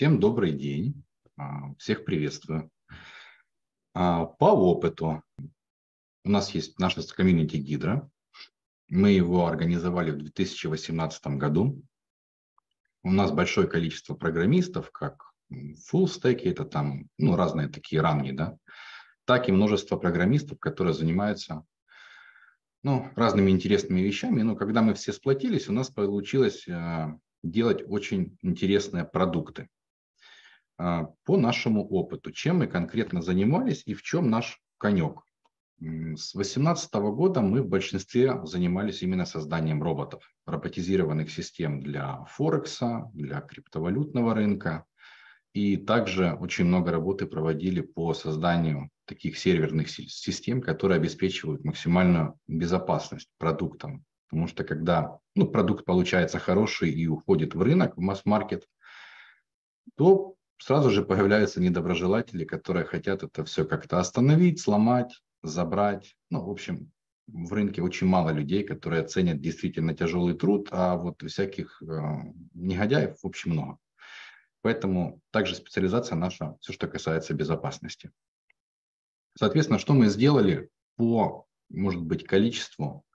Всем добрый день, всех приветствую. По опыту у нас есть наша комьюнити Гидра. Мы его организовали в 2018 году. У нас большое количество программистов, как фуллстеки, это там разные такие ранги, да, так и множество программистов, которые занимаются разными интересными вещами. Но когда мы все сплотились, у нас получилось делать очень интересные продукты. По нашему опыту, чем мы конкретно занимались и в чем наш конек. С 2018 года мы в большинстве занимались именно созданием роботов, роботизированных систем для Форекса, для криптовалютного рынка. И также очень много работы проводили по созданию таких серверных систем, которые обеспечивают максимальную безопасность продуктам. Потому что когда продукт получается хороший и уходит в рынок, в масс-маркет, то сразу же появляются недоброжелатели, которые хотят это все как-то остановить, сломать, забрать. В общем, в рынке очень мало людей, которые ценят действительно тяжелый труд, а вот всяких негодяев, в общем, много. Поэтому также специализация наша, все, что касается безопасности. Соответственно, что мы сделали по, может быть, количеству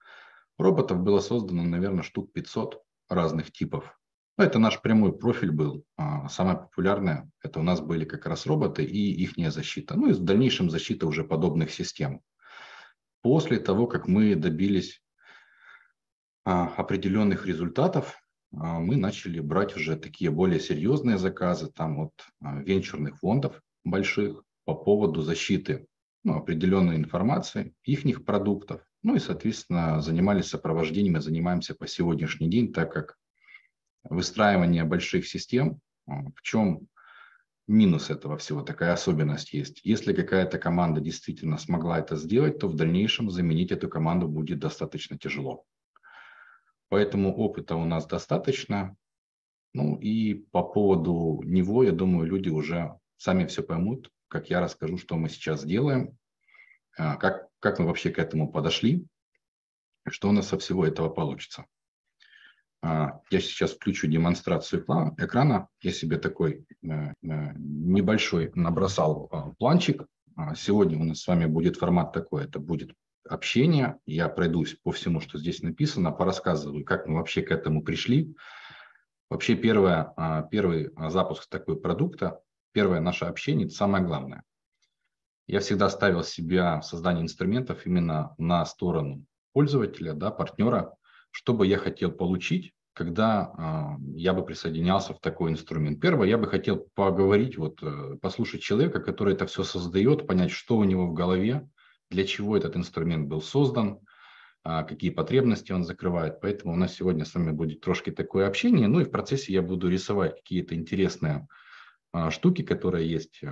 роботов было создано, наверное, штук 500 разных типов. Это наш прямой профиль был. Самое популярное – это у нас были как раз роботы и их защита. И в дальнейшем защита уже подобных систем. После того, как мы добились определенных результатов, мы начали брать уже такие более серьезные заказы от венчурных фондов больших по поводу защиты определенной информации, их продуктов. И, соответственно, занимались сопровождением и занимаемся по сегодняшний день, так как выстраивание больших систем, в чем минус этого всего, такая особенность есть. Если какая-то команда действительно смогла это сделать, то в дальнейшем заменить эту команду будет достаточно тяжело. Поэтому опыта у нас достаточно. И по поводу него, я думаю, люди уже сами все поймут, как я расскажу, что мы сейчас делаем, как мы вообще к этому подошли, что у нас со всего этого получится. Я сейчас включу демонстрацию экрана. Я себе такой небольшой набросал планчик. Сегодня у нас с вами будет формат такой, это будет общение. Я пройдусь по всему, что здесь написано, порассказываю, как мы вообще к этому пришли. Вообще первый запуск такой продукта, первое наше общение, это самое главное. Я всегда ставил себя в создании инструментов именно на сторону пользователя, партнера, что бы я хотел получить, когда я бы присоединялся в такой инструмент. Первое, я бы хотел поговорить, послушать человека, который это все создает, понять, что у него в голове, для чего этот инструмент был создан, какие потребности он закрывает. Поэтому у нас сегодня с вами будет трошки такое общение. И в процессе я буду рисовать какие-то интересные штуки, которые есть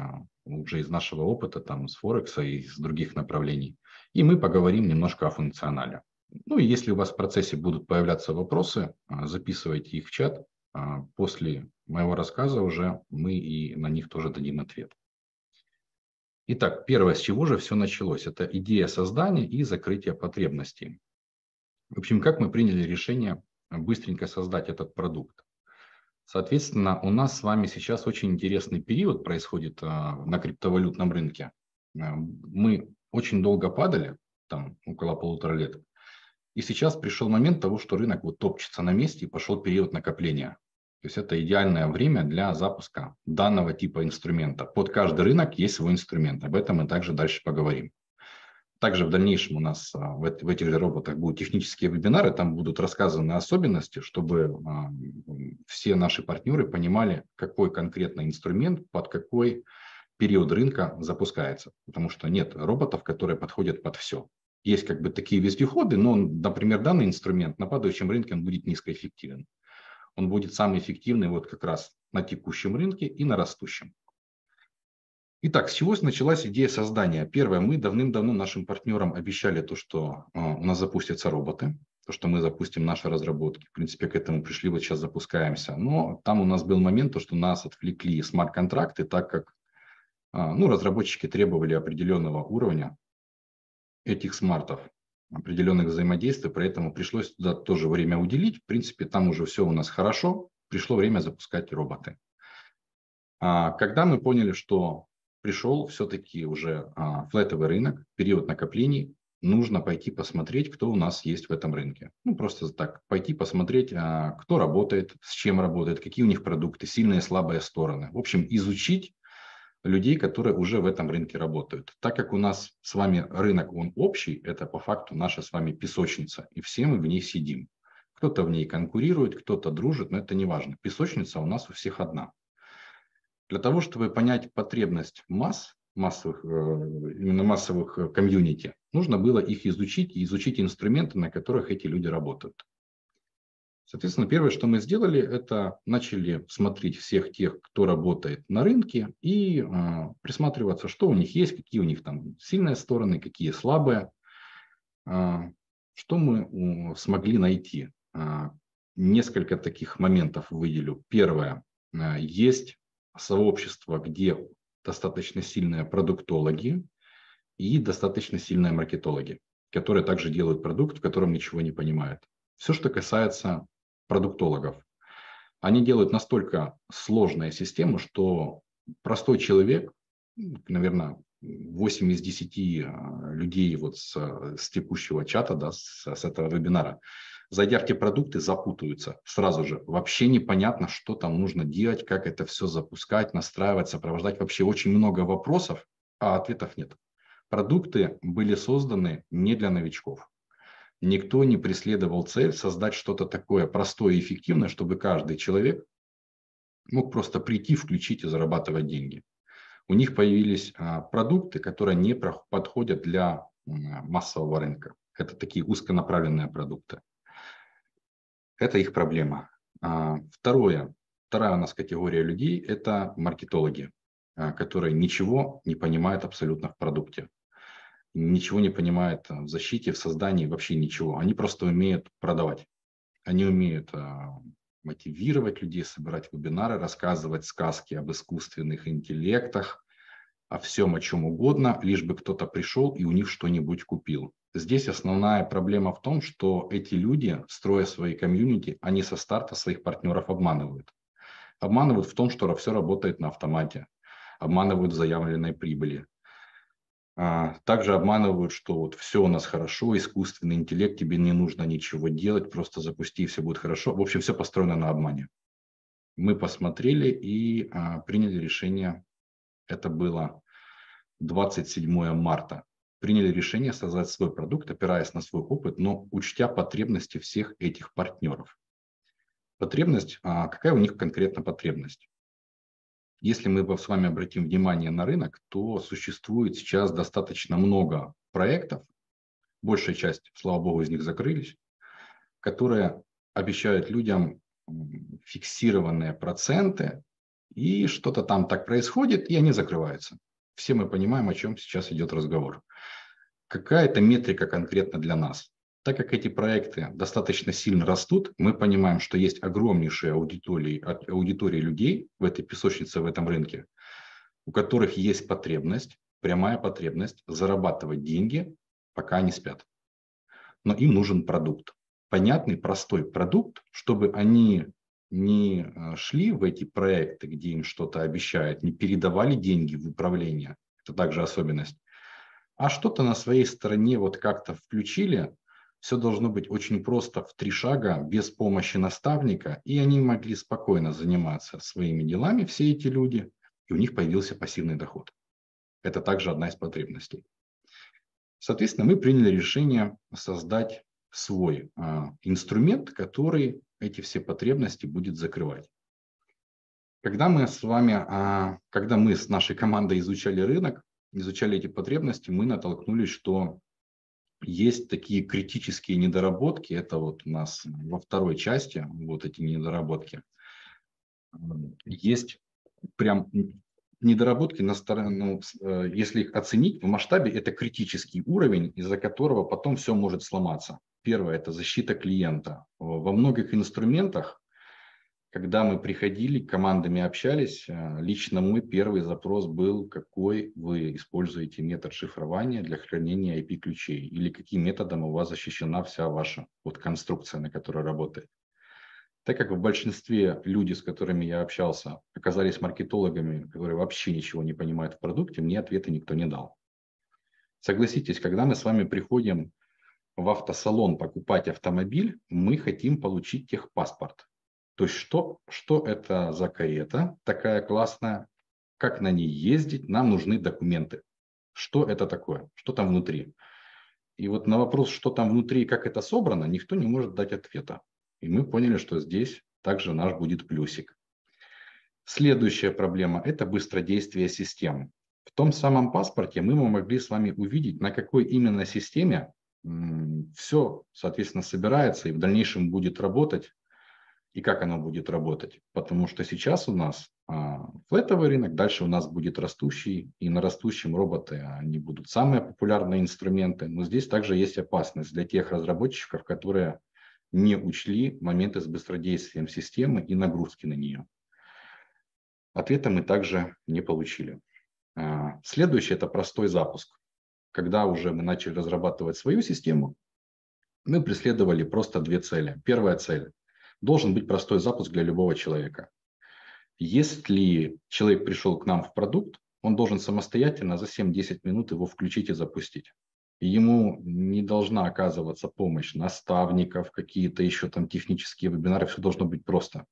уже из нашего опыта, из Форекса и из других направлений. И мы поговорим немножко о функционале. И если у вас в процессе будут появляться вопросы, записывайте их в чат. После моего рассказа уже мы и на них тоже дадим ответ. Итак, первое, с чего же все началось, это идея создания и закрытия потребностей. В общем, как мы приняли решение быстренько создать этот продукт. Соответственно, у нас с вами сейчас очень интересный период происходит на криптовалютном рынке. Мы очень долго падали, около 1,5 лет. И сейчас пришел момент того, что рынок топчется на месте и пошел период накопления. То есть это идеальное время для запуска данного типа инструмента. Под каждый рынок есть свой инструмент. Об этом мы также дальше поговорим. Также в дальнейшем у нас в этих же роботах будут технические вебинары, там будут рассказаны особенности, чтобы все наши партнеры понимали, какой конкретно инструмент под какой период рынка запускается. Потому что нет роботов, которые подходят под все. Есть такие вездеходы, но, например, данный инструмент на падающем рынке он будет низкоэффективен. Он будет самый эффективный как раз на текущем рынке и на растущем. Итак, с чего началась идея создания? Первое, мы давным-давно нашим партнерам обещали то, что у нас запустятся роботы, то, что мы запустим наши разработки. В принципе, к этому пришли, сейчас запускаемся. Но там у нас был момент, то, что нас отвлекли смарт-контракты, так как разработчики требовали определенного уровня этих смартов, определенных взаимодействий, поэтому пришлось туда тоже время уделить. В принципе, там уже все у нас хорошо, пришло время запускать роботы. Когда мы поняли, что пришел все-таки уже флетовый рынок, период накоплений, нужно пойти посмотреть, кто у нас есть в этом рынке. Ну, просто так, пойти посмотреть, кто работает, с чем работает, какие у них продукты, сильные и слабые стороны. В общем, изучить людей, которые уже в этом рынке работают. Так как у нас с вами рынок, он общий, это по факту наша с вами песочница, и все мы в ней сидим. Кто-то в ней конкурирует, кто-то дружит, но это не важно. Песочница у нас у всех одна. Для того, чтобы понять потребность массовых комьюнити, нужно было их изучить и изучить инструменты, на которых эти люди работают. Соответственно, первое, что мы сделали, это начали смотреть всех тех, кто работает на рынке, и присматриваться, что у них есть, какие у них там сильные стороны, какие слабые. Что мы смогли найти? Несколько таких моментов выделю. Первое, есть сообщество, где достаточно сильные продуктологи и достаточно сильные маркетологи, которые также делают продукт, в котором ничего не понимают. Все, что касается продуктологов, они делают настолько сложную систему, что простой человек, наверное, 8 из 10 людей вот с текущего чата, да, с этого вебинара, зайдя в те продукты, запутаются сразу же. Вообще непонятно, что там нужно делать, как это все запускать, настраивать, сопровождать. Вообще очень много вопросов, а ответов нет. Продукты были созданы не для новичков. Никто не преследовал цель создать что-то такое простое и эффективное, чтобы каждый человек мог просто прийти, включить и зарабатывать деньги. У них появились продукты, которые не подходят для массового рынка. Это такие узконаправленные продукты. Это их проблема. Вторая у нас категория людей – это маркетологи, которые ничего не понимают абсолютно в продукте. Ничего не понимают в защите, в создании, вообще ничего. Они просто умеют продавать. Они умеют мотивировать людей, собирать вебинары, рассказывать сказки об искусственных интеллектах, о всем, о чем угодно, лишь бы кто-то пришел и у них что-нибудь купил. Здесь основная проблема в том, что эти люди, строя свои комьюнити, они со старта своих партнеров обманывают. Обманывают в том, что все работает на автомате. Обманывают в заявленной прибыли. Также обманывают, что вот все у нас хорошо, искусственный интеллект, тебе не нужно ничего делать, просто запусти, и все будет хорошо. В общем, все построено на обмане. Мы посмотрели и приняли решение, это было 27 марта, приняли решение создать свой продукт, опираясь на свой опыт, но учтя потребности всех этих партнеров. Потребность, какая у них конкретно потребность? Если мы с вами обратим внимание на рынок, то существует сейчас достаточно много проектов, большая часть, слава богу, из них закрылись, которые обещают людям фиксированные проценты, и что-то там так происходит, и они закрываются. Все мы понимаем, о чем сейчас идет разговор. Какая-то метрика конкретно для нас. Так как эти проекты достаточно сильно растут, мы понимаем, что есть огромнейшая аудитория людей в этой песочнице, в этом рынке, у которых есть потребность, прямая потребность зарабатывать деньги, пока они спят. Но им нужен продукт. Понятный, простой продукт, чтобы они не шли в эти проекты, где им что-то обещают, не передавали деньги в управление. Это также особенность. А что-то на своей стороне вот как-то включили. Все должно быть очень просто, в 3 шага, без помощи наставника, и они могли спокойно заниматься своими делами, все эти люди, и у них появился пассивный доход. Это также одна из потребностей. Соответственно, мы приняли решение создать свой инструмент, который эти все потребности будет закрывать. Когда мы с нашей командой изучали рынок, изучали эти потребности, мы натолкнулись, что есть такие критические недоработки, это вот у нас во второй части, вот эти недоработки. Есть прям недоработки на сторону, если их оценить в масштабе, это критический уровень, из-за которого потом все может сломаться. Первое – это защита клиента. Во многих инструментах, когда мы приходили, командами общались, лично мой первый запрос был, какой вы используете метод шифрования для хранения IP-ключей или каким методом у вас защищена вся ваша вот конструкция, на которой работает. Так как в большинстве людей, с которыми я общался, оказались маркетологами, которые вообще ничего не понимают в продукте, мне ответа никто не дал. Согласитесь, когда мы с вами приходим в автосалон покупать автомобиль, мы хотим получить техпаспорт. То есть что это за карета такая классная, как на ней ездить, нам нужны документы. Что это такое, что там внутри? И вот на вопрос, что там внутри и как это собрано, никто не может дать ответа. И мы поняли, что здесь также наш будет плюсик. Следующая проблема – это быстродействие систем. В том самом паспорте мы могли с вами увидеть, на какой именно системе все, соответственно, собирается и в дальнейшем будет работать, и как оно будет работать. Потому что сейчас у нас флетовый рынок, дальше у нас будет растущий, и на растущем роботы, они будут самые популярные инструменты. Но здесь также есть опасность для тех разработчиков, которые не учли моменты с быстродействием системы и нагрузки на нее. Ответа мы также не получили. Следующее – это простой запуск. Когда уже мы начали разрабатывать свою систему, мы преследовали просто две цели. Первая цель – должен быть простой запуск для любого человека. Если человек пришел к нам в продукт, он должен самостоятельно за 7-10 минут его включить и запустить. И ему не должна оказываться помощь наставников, какие-то еще там технические вебинары, все должно быть просто.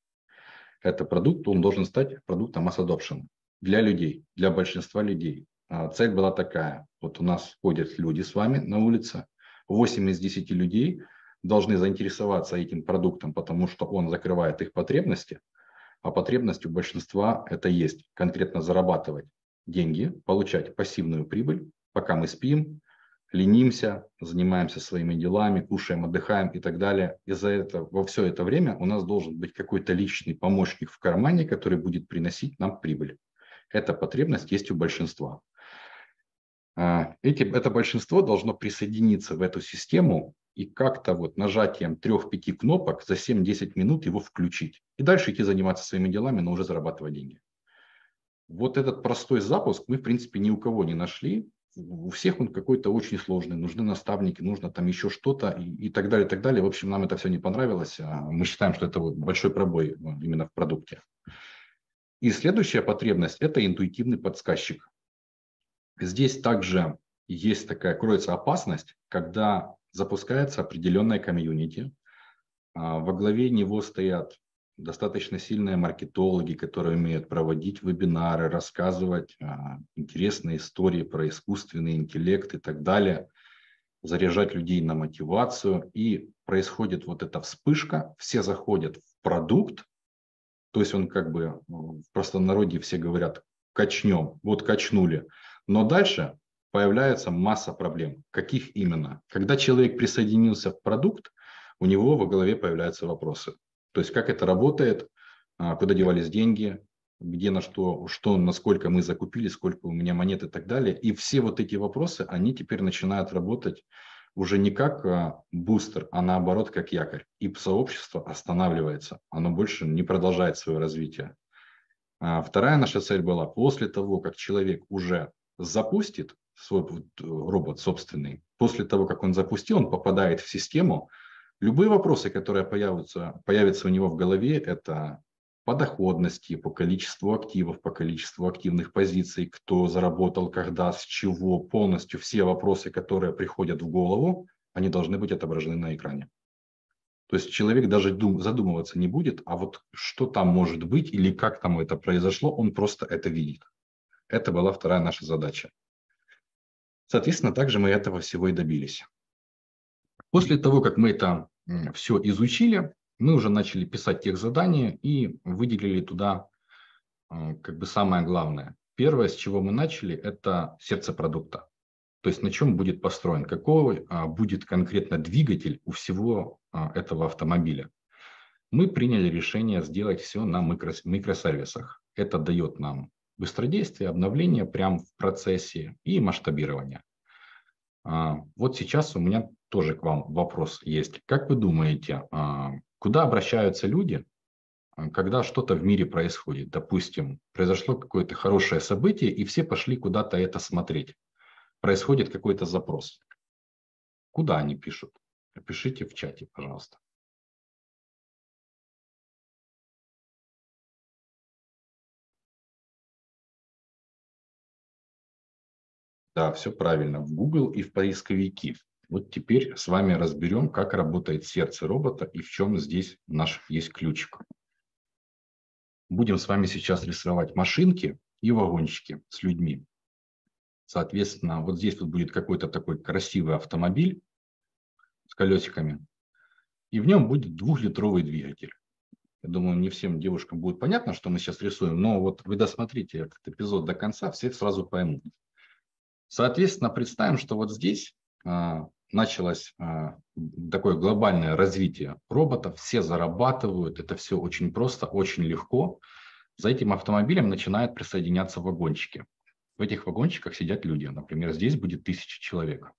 Это продукт, он должен стать продуктом mass adoption для людей, для большинства людей. Цель была такая, вот у нас ходят люди с вами на улице, 8 из 10 людей должны заинтересоваться этим продуктом, потому что он закрывает их потребности, а потребность у большинства это есть конкретно зарабатывать деньги, получать пассивную прибыль, пока мы спим, ленимся, занимаемся своими делами, кушаем, отдыхаем и так далее. Из-за этого во все это время у нас должен быть какой-то личный помощник в кармане, который будет приносить нам прибыль. Эта потребность есть у большинства. Это большинство должно присоединиться в эту систему и как-то вот нажатием 3-5 кнопок за 7-10 минут его включить. И дальше идти заниматься своими делами, но уже зарабатывать деньги. Вот этот простой запуск мы, в принципе, ни у кого не нашли. У всех он какой-то очень сложный. Нужны наставники, нужно там еще что-то и так далее, и так далее. В общем, нам это все не понравилось. Мы считаем, что это вот большой пробой именно в продукте. И следующая потребность – это интуитивный подсказчик. Здесь также есть такая, кроется опасность, когда запускается определенная комьюнити. Во главе него стоят достаточно сильные маркетологи, которые умеют проводить вебинары, рассказывать интересные истории про искусственный интеллект и так далее, заряжать людей на мотивацию. И происходит вот эта вспышка, все заходят в продукт, то есть он как бы в простонародье все говорят «качнем», вот качнули. Но дальше появляется масса проблем. Каких именно? Когда человек присоединился в продукт, у него во голове появляются вопросы. То есть как это работает, куда девались деньги, где на что, насколько мы закупили, сколько у меня монет и так далее. И все вот эти вопросы, они теперь начинают работать уже не как бустер, а наоборот как якорь. И сообщество останавливается, оно больше не продолжает свое развитие. Вторая наша цель была, после того, как человек уже запустит свой робот собственный, после того, как он запустил, он попадает в систему. Любые вопросы, которые появятся у него в голове, это по доходности, по количеству активов, по количеству активных позиций, кто заработал, когда, с чего, полностью все вопросы, которые приходят в голову, они должны быть отображены на экране. То есть человек даже задумываться не будет, а вот что там может быть или как там это произошло, он просто это видит. Это была вторая наша задача. Соответственно, также мы этого всего и добились. После того, как мы это все изучили, мы уже начали писать техзадания и выделили туда как бы самое главное. Первое, с чего мы начали, это сердце продукта. То есть на чем будет построен, какой будет конкретно двигатель у всего этого автомобиля. Мы приняли решение сделать все на микросервисах. Это дает нам быстродействие, обновление прямо в процессе и масштабирование. Вот сейчас у меня тоже к вам вопрос есть. Как вы думаете, куда обращаются люди, когда что-то в мире происходит? Допустим, произошло какое-то хорошее событие, и все пошли куда-то это смотреть. Происходит какой-то запрос. Куда они пишут? Напишите в чате, пожалуйста. Да, все правильно, в Google и в поисковики. Вот теперь с вами разберем, как работает сердце робота и в чем здесь наш есть ключик. Будем с вами сейчас рисовать машинки и вагончики с людьми. Соответственно, вот здесь вот будет какой-то такой красивый автомобиль с колесиками. И в нем будет 2-литровый двигатель. Я думаю, не всем девушкам будет понятно, что мы сейчас рисуем, но вот вы досмотрите этот эпизод до конца, все сразу поймут. Соответственно, представим, что вот здесь началось такое глобальное развитие роботов, все зарабатывают, это все очень просто, очень легко. За этим автомобилем начинают присоединяться вагончики. В этих вагончиках сидят люди. Например, здесь будет 1000 человек.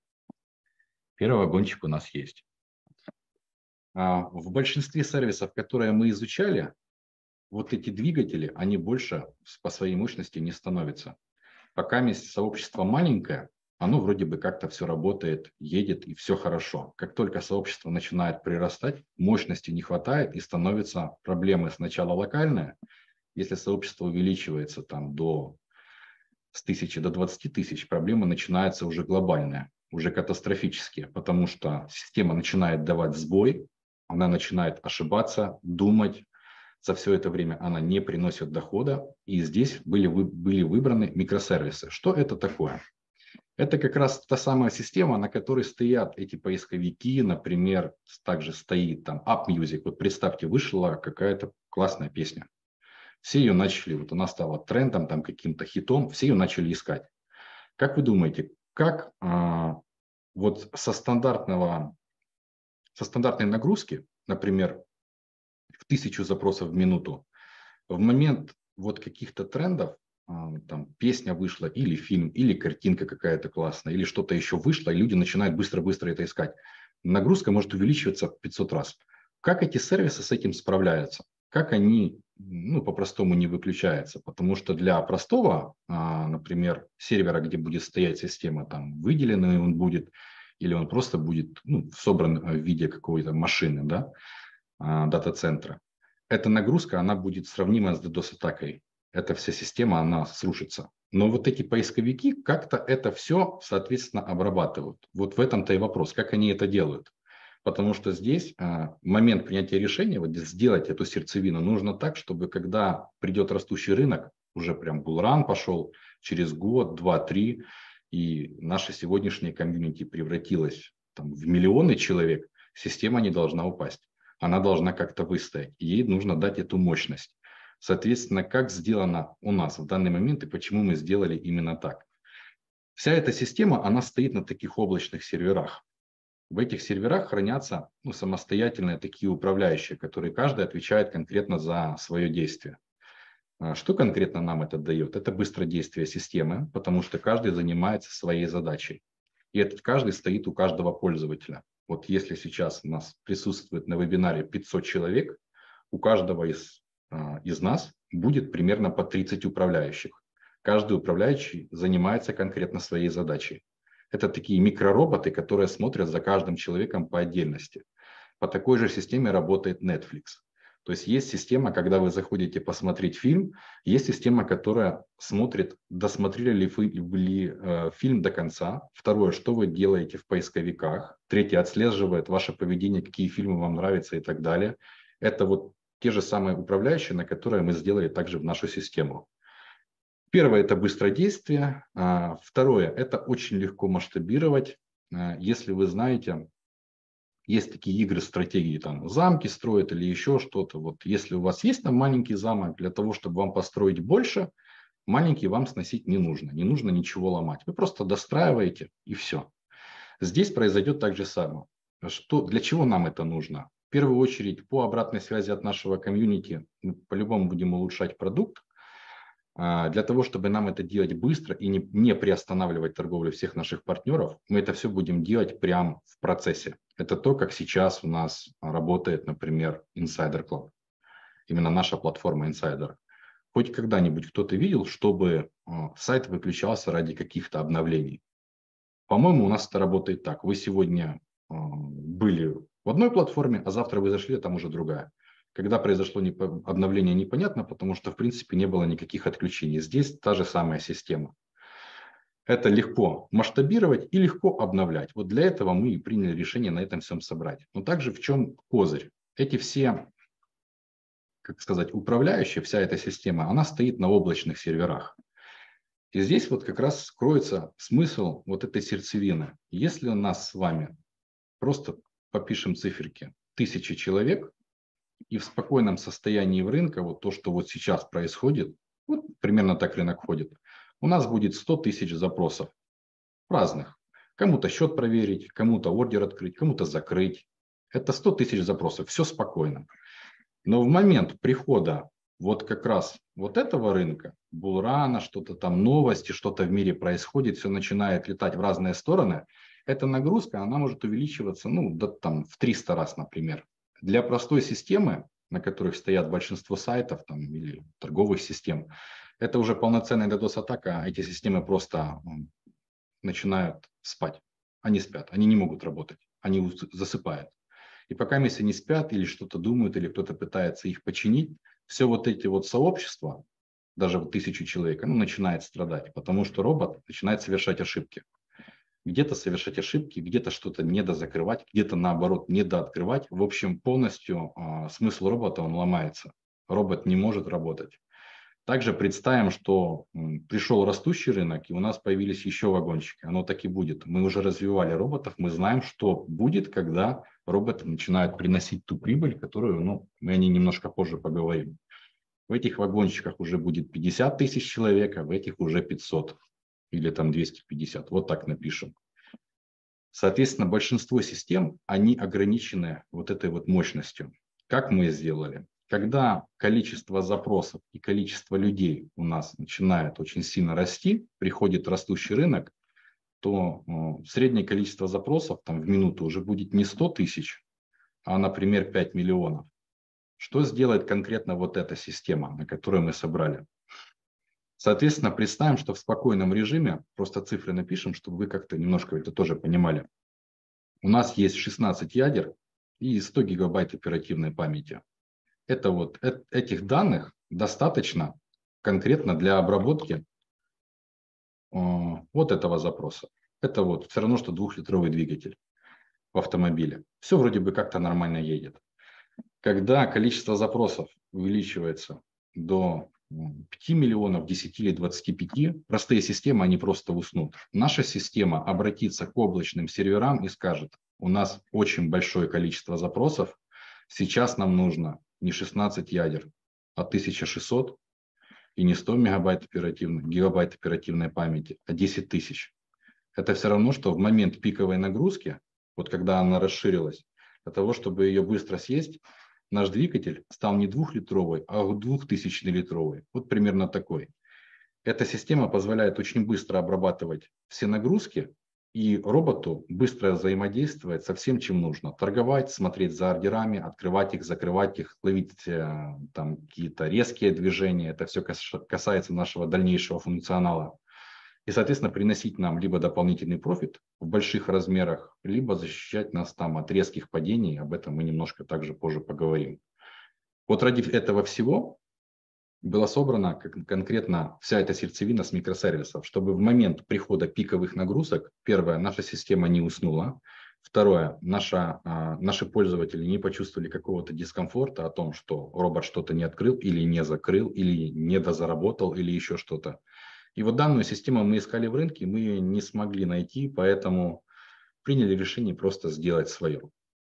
Первый вагончик у нас есть. В большинстве сервисов, которые мы изучали, вот эти двигатели, они больше по своей мощности не становятся. Пока сообщество маленькое, оно вроде бы как-то все работает, едет и все хорошо. Как только сообщество начинает прирастать, мощности не хватает и становятся проблемы сначала локальные. Если сообщество увеличивается там с 1000 до 20 тысяч, проблемы начинаются уже глобальные, уже катастрофические, потому что система начинает давать сбой, она начинает ошибаться, думать. За все это время она не приносит дохода. И здесь были выбраны микросервисы. Что это такое? Это как раз та самая система, на которой стоят эти поисковики. Например, также стоит там App Music. Вот представьте, вышла какая-то классная песня. Все ее начали, вот она стала трендом, там каким-то хитом, все ее начали искать. Как вы думаете, как вот со стандартной нагрузки, например, в 1000 запросов в минуту, в момент вот каких-то трендов, там песня вышла, или фильм, или картинка какая-то классная, или что-то еще вышло, и люди начинают быстро-быстро это искать. Нагрузка может увеличиваться в 500 раз. Как эти сервисы с этим справляются? Как они, по-простому, не выключаются? Потому что для простого, например, сервера, где будет стоять система, там выделенный он будет, или он просто будет собран в виде какой-то машины, да, дата-центра. Эта нагрузка, она будет сравнима с DDoS-атакой. Эта вся система, она срушится. Но вот эти поисковики как-то это все, соответственно, обрабатывают. Вот в этом-то и вопрос, как они это делают. Потому что здесь момент принятия решения, вот сделать эту сердцевину нужно так, чтобы когда придет растущий рынок, уже прям булран пошел через год, два, три, и наше сегодняшнее комьюнити превратилось в миллионы человек, система не должна упасть. Она должна как-то выстоять, и ей нужно дать эту мощность. Соответственно, как сделано у нас в данный момент и почему мы сделали именно так. Вся эта система, она стоит на таких облачных серверах. В этих серверах хранятся самостоятельные такие управляющие, которые каждый отвечает конкретно за свое действие. Что конкретно нам это дает? Это быстродействие системы, потому что каждый занимается своей задачей. И этот каждый стоит у каждого пользователя. Вот если сейчас у нас присутствует на вебинаре 500 человек, у каждого из нас будет примерно по 30 управляющих. Каждый управляющий занимается конкретно своей задачей. Это такие микророботы, которые смотрят за каждым человеком по отдельности. По такой же системе работает Netflix. То есть система, когда вы заходите посмотреть фильм, есть система, которая смотрит, досмотрели ли вы фильм до конца. Второе, что вы делаете в поисковиках. Третье, отслеживает ваше поведение, какие фильмы вам нравятся и так далее. Это вот те же самые управляющие, на которые мы сделали также в нашу систему. Первое – это быстродействие. Второе – это очень легко масштабировать. Если вы знаете... Есть такие игры, стратегии, там замки строят или еще что-то. Вот если у вас есть там маленький замок, для того, чтобы вам построить больше, маленький вам сносить не нужно. Не нужно ничего ломать. Вы просто достраиваете и все. Здесь произойдет так же самое. Для чего нам это нужно? В первую очередь, по обратной связи от нашего комьюнити мы по-любому будем улучшать продукт. Для того, чтобы нам это делать быстро и не приостанавливать торговлю всех наших партнеров, мы это все будем делать прямо в процессе. Это то, как сейчас у нас работает, например, Insider Club. Именно наша платформа Insider. Хоть когда-нибудь кто-то видел, чтобы сайт выключался ради каких-то обновлений? По-моему, у нас это работает так. Вы сегодня были в одной платформе, а завтра вы зашли, а там уже другая. Когда произошло обновление, непонятно, потому что, в принципе, не было никаких отключений. Здесь та же самая система. Это легко масштабировать и легко обновлять. Вот для этого мы и приняли решение на этом всем собрать. Но также в чем козырь? Эти все, как сказать, управляющие, вся эта система, она стоит на облачных серверах. И здесь вот как раз скроется смысл вот этой сердцевины. Если у нас с вами, просто попишем циферки, 1000 человек, и в спокойном состоянии рынка, вот то, что вот сейчас происходит, вот примерно так рынок ходит, у нас будет 100 тысяч запросов разных. Кому-то счет проверить, кому-то ордер открыть, кому-то закрыть. Это 100 тысяч запросов, все спокойно. Но в момент прихода вот как раз вот этого рынка, булрана, что-то там, новости, что-то в мире происходит, все начинает летать в разные стороны, эта нагрузка, она может увеличиваться, ну, да, там, в 300 раз, например. Для простой системы, на которых стоят большинство сайтов там, или торговых систем, это уже полноценная DDoS-атака, эти системы просто начинают спать. Они спят, они не могут работать, они засыпают. И пока если не спят или что-то думают, или кто-то пытается их починить, все вот эти вот сообщества, даже вот 1000 человек, оно начинает страдать, потому что робот начинает совершать ошибки. Где-то совершать ошибки, где-то что-то недозакрывать, где-то наоборот недооткрывать. В общем, полностью смысл робота, он ломается. Робот не может работать. Также представим, что пришел растущий рынок, и у нас появились еще вагончики. Оно так и будет. Мы уже развивали роботов, мы знаем, что будет, когда роботы начинают приносить ту прибыль, которую, ну, мы о ней немножко позже поговорим. В этих вагончиках уже будет 50 тысяч человек, а в этих уже 500 или там 250. Вот так напишем. Соответственно, большинство систем, они ограничены вот этой вот мощностью. Как мы сделали? Когда количество запросов и количество людей у нас начинает очень сильно расти, приходит растущий рынок, то среднее количество запросов там, в минуту уже будет не 100 тысяч, а, например, 5 миллионов. Что сделает конкретно вот эта система, на которую мы собрали? Соответственно, представим, что в спокойном режиме, просто цифры напишем, чтобы вы как-то немножко это тоже понимали. У нас есть 16 ядер и 100 гигабайт оперативной памяти. Это вот этих данных достаточно конкретно для обработки вот этого запроса. Это вот все равно, что 2-литровый двигатель в автомобиле. Все вроде бы как-то нормально едет. Когда количество запросов увеличивается до 5 миллионов, 10 или 25, простые системы, они просто уснут. Наша система обратится к облачным серверам и скажет, у нас очень большое количество запросов, сейчас нам нужно не 16 ядер, а 1600 и не 100 гигабайт оперативной памяти, а 10 тысяч. Это все равно, что в момент пиковой нагрузки, вот когда она расширилась, для того, чтобы ее быстро съесть, наш двигатель стал не 2-литровый, а 2000-литровый. Вот примерно такой. Эта система позволяет очень быстро обрабатывать все нагрузки, и роботу быстро взаимодействовать со всем, чем нужно. Торговать, смотреть за ордерами, открывать их, закрывать их, ловить там какие-то резкие движения. Это все касается нашего дальнейшего функционала. И, соответственно, приносить нам либо дополнительный профит в больших размерах, либо защищать нас там от резких падений. Об этом мы немножко также позже поговорим. Вот ради этого всего была собрана конкретно вся эта сердцевина с микросервисов, чтобы в момент прихода пиковых нагрузок, первое, наша система не уснула, второе, наши пользователи не почувствовали какого-то дискомфорта о том, что робот что-то не открыл или не закрыл, или недозаработал, или еще что-то. И вот данную систему мы искали в рынке, мы ее не смогли найти, поэтому приняли решение просто сделать свое.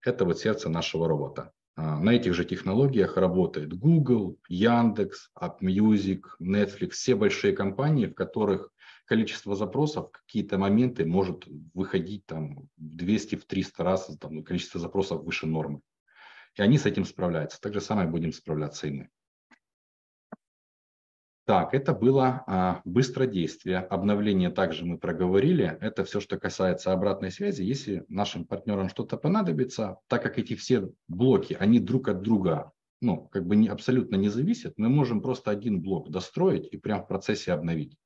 Это вот сердце нашего робота. На этих же технологиях работает Google, Яндекс, App Music, Netflix, все большие компании, в которых количество запросов в какие-то моменты может выходить там, в 200-300 раз, там, количество запросов выше нормы. И они с этим справляются. Так же самое будем справляться и мы. Так, это было быстродействие. Обновление также мы проговорили. Это все, что касается обратной связи. Если нашим партнерам что-то понадобится, так как эти все блоки, они друг от друга, ну, как бы абсолютно не зависят, мы можем просто один блок достроить и прям в процессе обновить.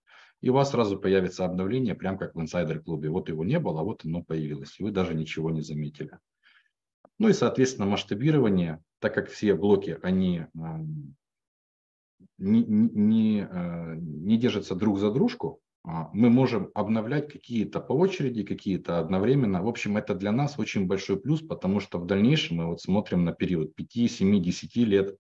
И у вас сразу появится обновление, прям как в Insider Club. Вот его не было, вот оно появилось. И вы даже ничего не заметили. Ну и, соответственно, масштабирование, так как все блоки, они не держатся друг за дружку, мы можем обновлять какие-то по очереди, какие-то одновременно. В общем, это для нас очень большой плюс, потому что в дальнейшем мы вот смотрим на период 5, 7, 10 лет.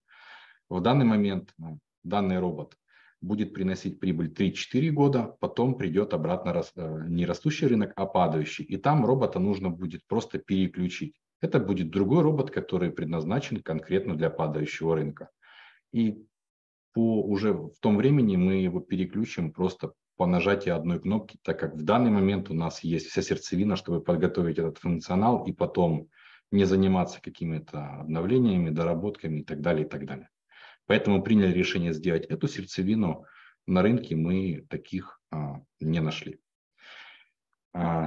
В данный момент данный робот будет приносить прибыль 3-4 года, потом придет обратно не растущий рынок, а падающий. И там робота нужно будет просто переключить. Это будет другой робот, который предназначен конкретно для падающего рынка. И уже в том времени мы его переключим просто по нажатию одной кнопки, так как в данный момент у нас есть вся сердцевина, чтобы подготовить этот функционал и потом не заниматься какими-то обновлениями, доработками и так далее, и так далее. Поэтому приняли решение сделать эту сердцевину. На рынке мы таких не нашли.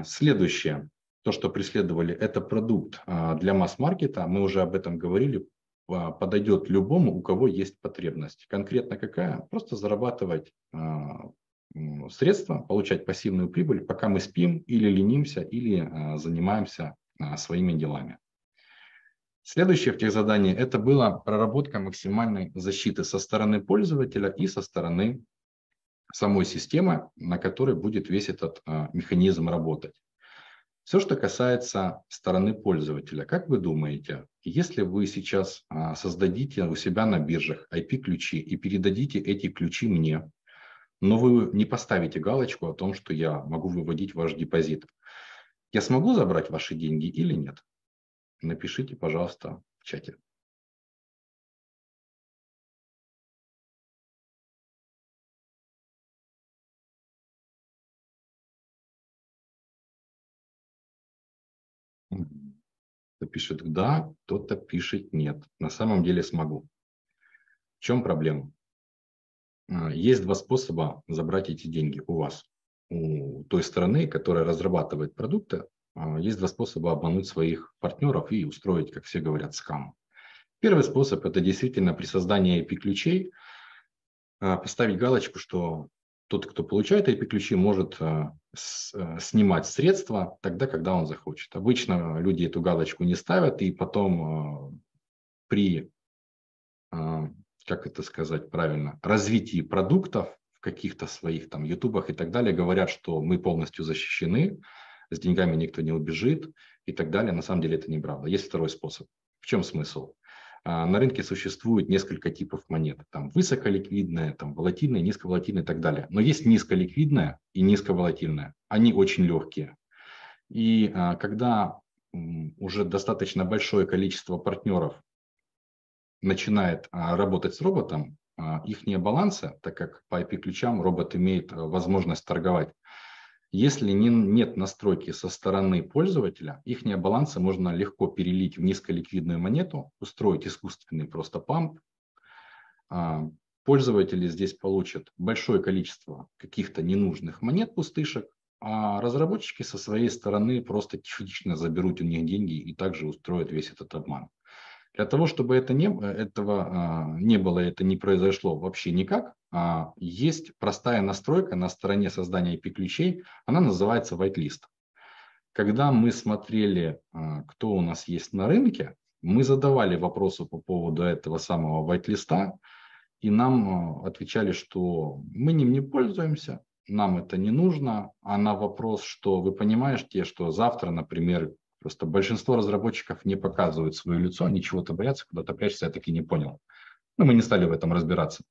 Следующее, то, что преследовали, это продукт для масс-маркета. Мы уже об этом говорили. Подойдет любому, у кого есть потребность. Конкретно какая? Просто зарабатывать средства, получать пассивную прибыль, пока мы спим или ленимся, или занимаемся своими делами. Следующее в техзадании это была проработка максимальной защиты со стороны пользователя и со стороны самой системы, на которой будет весь этот механизм работать. Все, что касается стороны пользователя, как вы думаете, если вы сейчас создадите у себя на биржах IP-ключи и передадите эти ключи мне, но вы не поставите галочку о том, что я могу выводить ваш депозит. Я смогу забрать ваши деньги или нет? Напишите, пожалуйста, в чате. Кто-то пишет «да», кто-то пишет «нет». На самом деле смогу. В чем проблема? Есть два способа забрать эти деньги у вас. У той стороны, которая разрабатывает продукты, есть два способа обмануть своих партнеров и устроить, как все говорят, скам. Первый способ – это действительно при создании IP-ключей поставить галочку, что тот, кто получает IP-ключи, может снимать средства тогда, когда он захочет. Обычно люди эту галочку не ставят, и потом при... как это сказать правильно, развитии продуктов в каких-то своих там ютубах и так далее, говорят, что мы полностью защищены, с деньгами никто не убежит и так далее. На самом деле это неправда. Есть второй способ. В чем смысл? На рынке существует несколько типов монет. Там высоколиквидная, там волатильная, низковолатильная и так далее. Но есть низколиквидная и низковолатильная. Они очень легкие. И когда уже достаточно большое количество партнеров начинает работать с роботом, их балансы, так как по IP-ключам робот имеет возможность торговать. Если нет настройки со стороны пользователя, их балансы можно легко перелить в низколиквидную монету, устроить искусственный просто памп. Пользователи здесь получат большое количество каких-то ненужных монет, пустышек, а разработчики со своей стороны просто технично заберут у них деньги и также устроят весь этот обман. Для того, чтобы этого не произошло вообще никак, есть простая настройка на стороне создания IP-ключей, она называется whitelist. Когда мы смотрели, кто у нас есть на рынке, мы задавали вопросы по поводу этого самого whitelist, и нам отвечали, что мы ним не пользуемся, нам это не нужно, а на вопрос, что вы понимаете, что завтра, например, просто большинство разработчиков не показывают свое лицо, они чего-то боятся, куда-то прячутся, я таки не понял. Но мы не стали в этом разбираться.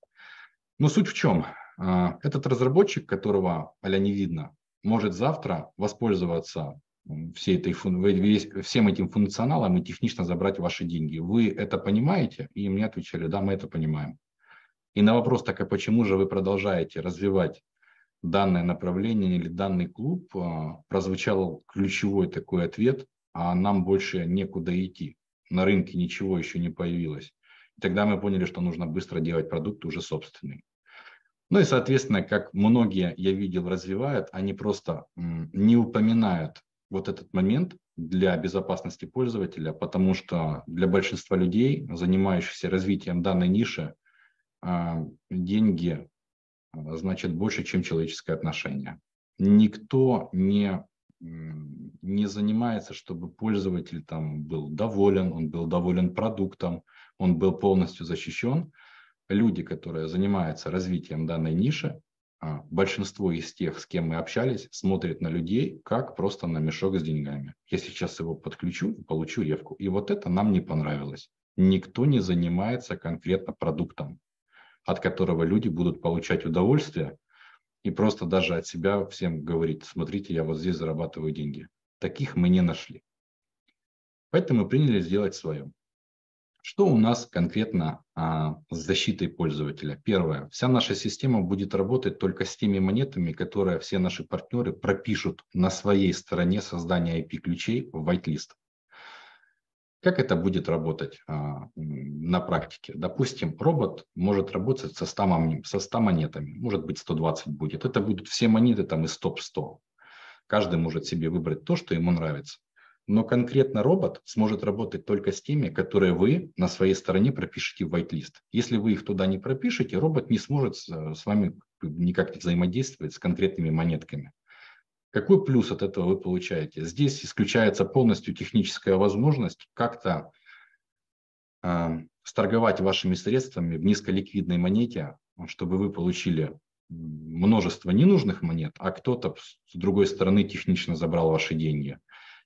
Но суть в чем? Этот разработчик, которого а-ля не видно, может завтра воспользоваться всем этим функционалом и технично забрать ваши деньги. Вы это понимаете? И мне отвечали, да, мы это понимаем. И на вопрос, так а почему же вы продолжаете развивать данное направление или данный клуб, прозвучал ключевой такой ответ: а нам больше некуда идти, на рынке ничего еще не появилось. И тогда мы поняли, что нужно быстро делать продукт уже собственный. Ну и, соответственно, как многие, я видел, развивают, они просто не упоминают вот этот момент для безопасности пользователя, потому что для большинства людей, занимающихся развитием данной ниши, деньги значит больше, чем человеческое отношение. Никто не занимается, чтобы пользователь там был доволен, он был доволен продуктом, он был полностью защищен. Люди, которые занимаются развитием данной ниши, большинство из тех, с кем мы общались, смотрит на людей как просто на мешок с деньгами. Я сейчас его подключу, получу ревку. И вот это нам не понравилось. Никто не занимается конкретно продуктом, от которого люди будут получать удовольствие и просто даже от себя всем говорить: смотрите, я вот здесь зарабатываю деньги. Таких мы не нашли. Поэтому мы приняли сделать свое. Что у нас конкретно с защитой пользователя? Первое. Вся наша система будет работать только с теми монетами, которые все наши партнеры пропишут на своей стороне создания IP-ключей в whitelist. Как это будет работать на практике? Допустим, робот может работать со 100 монетами, может быть 120 будет. Это будут все монеты там из топ-100. Каждый может себе выбрать то, что ему нравится. Но конкретно робот сможет работать только с теми, которые вы на своей стороне пропишете в whitelist. Если вы их туда не пропишете, робот не сможет с вами никак не взаимодействовать с конкретными монетками. Какой плюс от этого вы получаете? Здесь исключается полностью техническая возможность как-то сторговать вашими средствами в низколиквидной монете, чтобы вы получили множество ненужных монет, а кто-то с другой стороны технично забрал ваши деньги.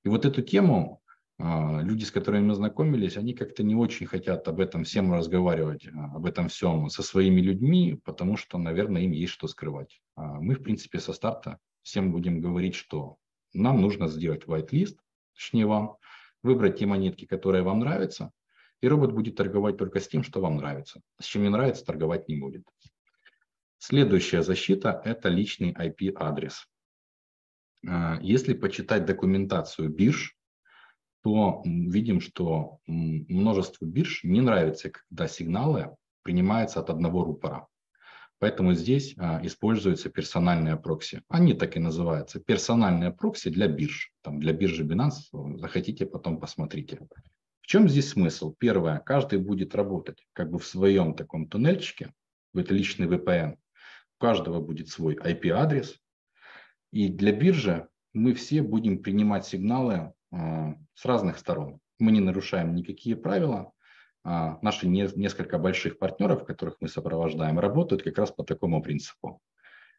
И вот эту тему люди, с которыми мы знакомились, они как-то не очень хотят об этом всем разговаривать, об этом всем со своими людьми, потому что, наверное, им есть что скрывать. Мы, в принципе, со старта всем будем говорить, что нам нужно сделать whitelist, точнее вам, выбрать те монетки, которые вам нравятся, и робот будет торговать только с тем, что вам нравится. С чем не нравится, торговать не будет. Следующая защита – это личный IP-адрес. Если почитать документацию бирж, то видим, что множеству бирж не нравится, когда сигналы принимаются от одного рупора. Поэтому здесь используется персональное прокси. Они так и называются. Персональное прокси для бирж. Там для биржи Binance, захотите, потом посмотрите. В чем здесь смысл? Первое. Каждый будет работать как бы в своем таком туннельчике. Это личный VPN. У каждого будет свой IP-адрес. И для биржи мы все будем принимать сигналы с разных сторон. Мы не нарушаем никакие правила. Наши несколько больших партнеров, которых мы сопровождаем, работают как раз по такому принципу.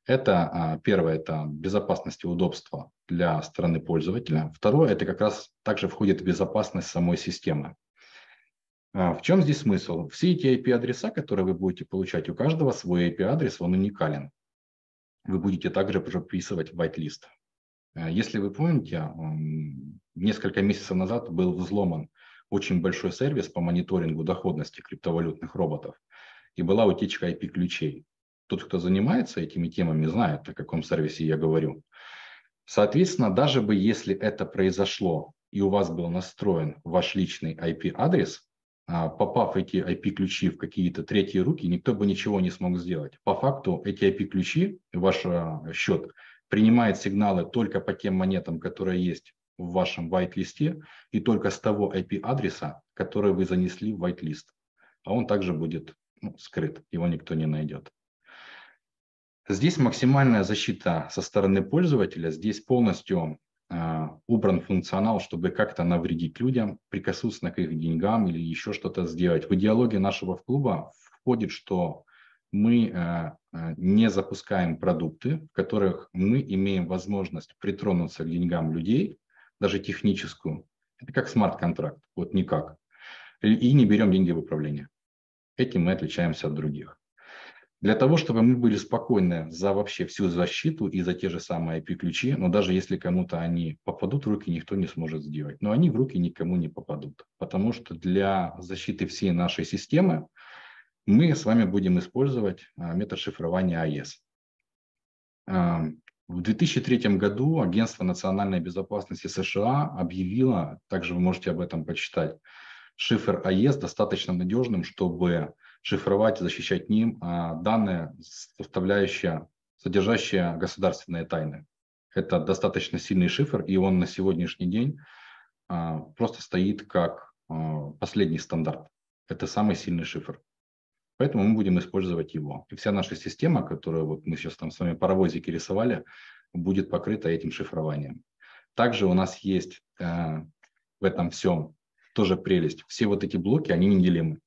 Это первое, это безопасность и удобство для стороны пользователя. Второе, это как раз также входит в безопасность самой системы. В чем здесь смысл? Все эти IP-адреса, которые вы будете получать, у каждого свой IP-адрес, он уникален. Вы будете также прописывать whitelist. Если вы помните, несколько месяцев назад был взломан очень большой сервис по мониторингу доходности криптовалютных роботов, и была утечка IP-ключей. Тот, кто занимается этими темами, знает, о каком сервисе я говорю. Соответственно, даже бы если это произошло, и у вас был настроен ваш личный IP-адрес, попав эти IP-ключи в какие-то третьи руки, никто бы ничего не смог сделать. По факту эти IP-ключи, ваш счет, принимает сигналы только по тем монетам, которые есть в вашем whitelist, и только с того IP-адреса, который вы занесли в whitelist. А он также будет скрыт, его никто не найдет. Здесь максимальная защита со стороны пользователя, здесь полностью убран функционал, чтобы как-то навредить людям, прикоснуться к их деньгам или еще что-то сделать. В идеологии нашего клуба входит, что мы не запускаем продукты, в которых мы имеем возможность притронуться к деньгам людей, даже техническую. Это как смарт-контракт, вот никак. И не берем деньги в управление. Этим мы отличаемся от других. Для того, чтобы мы были спокойны за вообще всю защиту и за те же самые IP-ключи, но даже если кому-то они попадут в руки, никто не сможет сделать. Но они в руки никому не попадут, потому что для защиты всей нашей системы мы с вами будем использовать метод шифрования AES. В 2003 году Агентство национальной безопасности США объявило, также вы можете об этом почитать, шифр AES достаточно надежным, чтобы шифровать и защищать ним данные, содержащие государственные тайны. Это достаточно сильный шифр, и он на сегодняшний день просто стоит как последний стандарт. Это самый сильный шифр. Поэтому мы будем использовать его. И вся наша система, которую вот мы сейчас там с вами паровозики рисовали, будет покрыта этим шифрованием. Также у нас есть в этом всем тоже прелесть. Все вот эти блоки, они неделимы.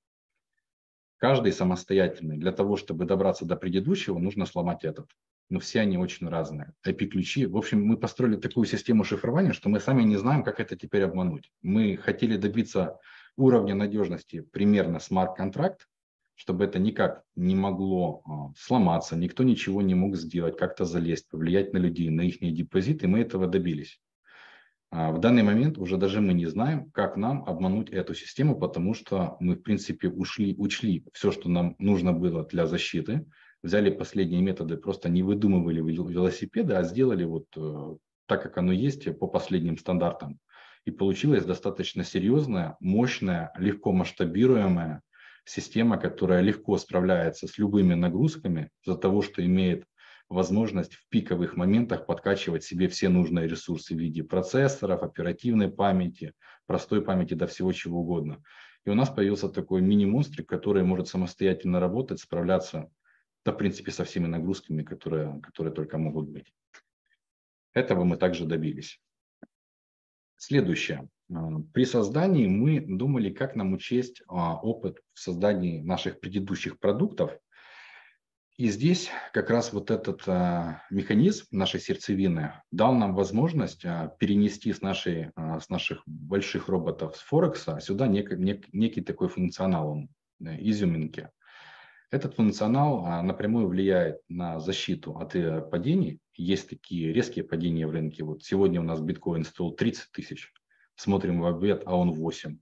Каждый самостоятельный. Для того, чтобы добраться до предыдущего, нужно сломать этот. но все они очень разные. IP-ключи. В общем, мы построили такую систему шифрования, что мы сами не знаем, как это теперь обмануть. Мы хотели добиться уровня надежности примерно смарт-контракт, чтобы это никак не могло сломаться, никто ничего не мог сделать, как-то залезть, повлиять на людей, на их депозиты, мы этого добились. В данный момент уже даже мы не знаем, как нам обмануть эту систему, потому что мы, в принципе, учли все, что нам нужно было для защиты, взяли последние методы, просто не выдумывали велосипеды, а сделали вот так, как оно есть, по последним стандартам. И получилась достаточно серьезная, мощная, легко масштабируемая система, которая легко справляется с любыми нагрузками из-за того, что имеет возможность в пиковых моментах подкачивать себе все нужные ресурсы в виде процессоров, оперативной памяти, простой памяти, до всего чего угодно. И у нас появился такой мини-монстрик, который может самостоятельно работать, справляться, да, в принципе, со всеми нагрузками, которые только могут быть. Этого мы также добились. Следующее. При создании мы думали, как нам учесть опыт в создании наших предыдущих продуктов. И здесь как раз вот этот механизм нашей сердцевины дал нам возможность перенести с наших больших роботов с Форекса сюда некий такой функционал, изюминки. Этот функционал напрямую влияет на защиту от падений. Есть такие резкие падения в рынке. Вот сегодня у нас биткоин стоил 30 тысяч. Смотрим в обед, а он 8.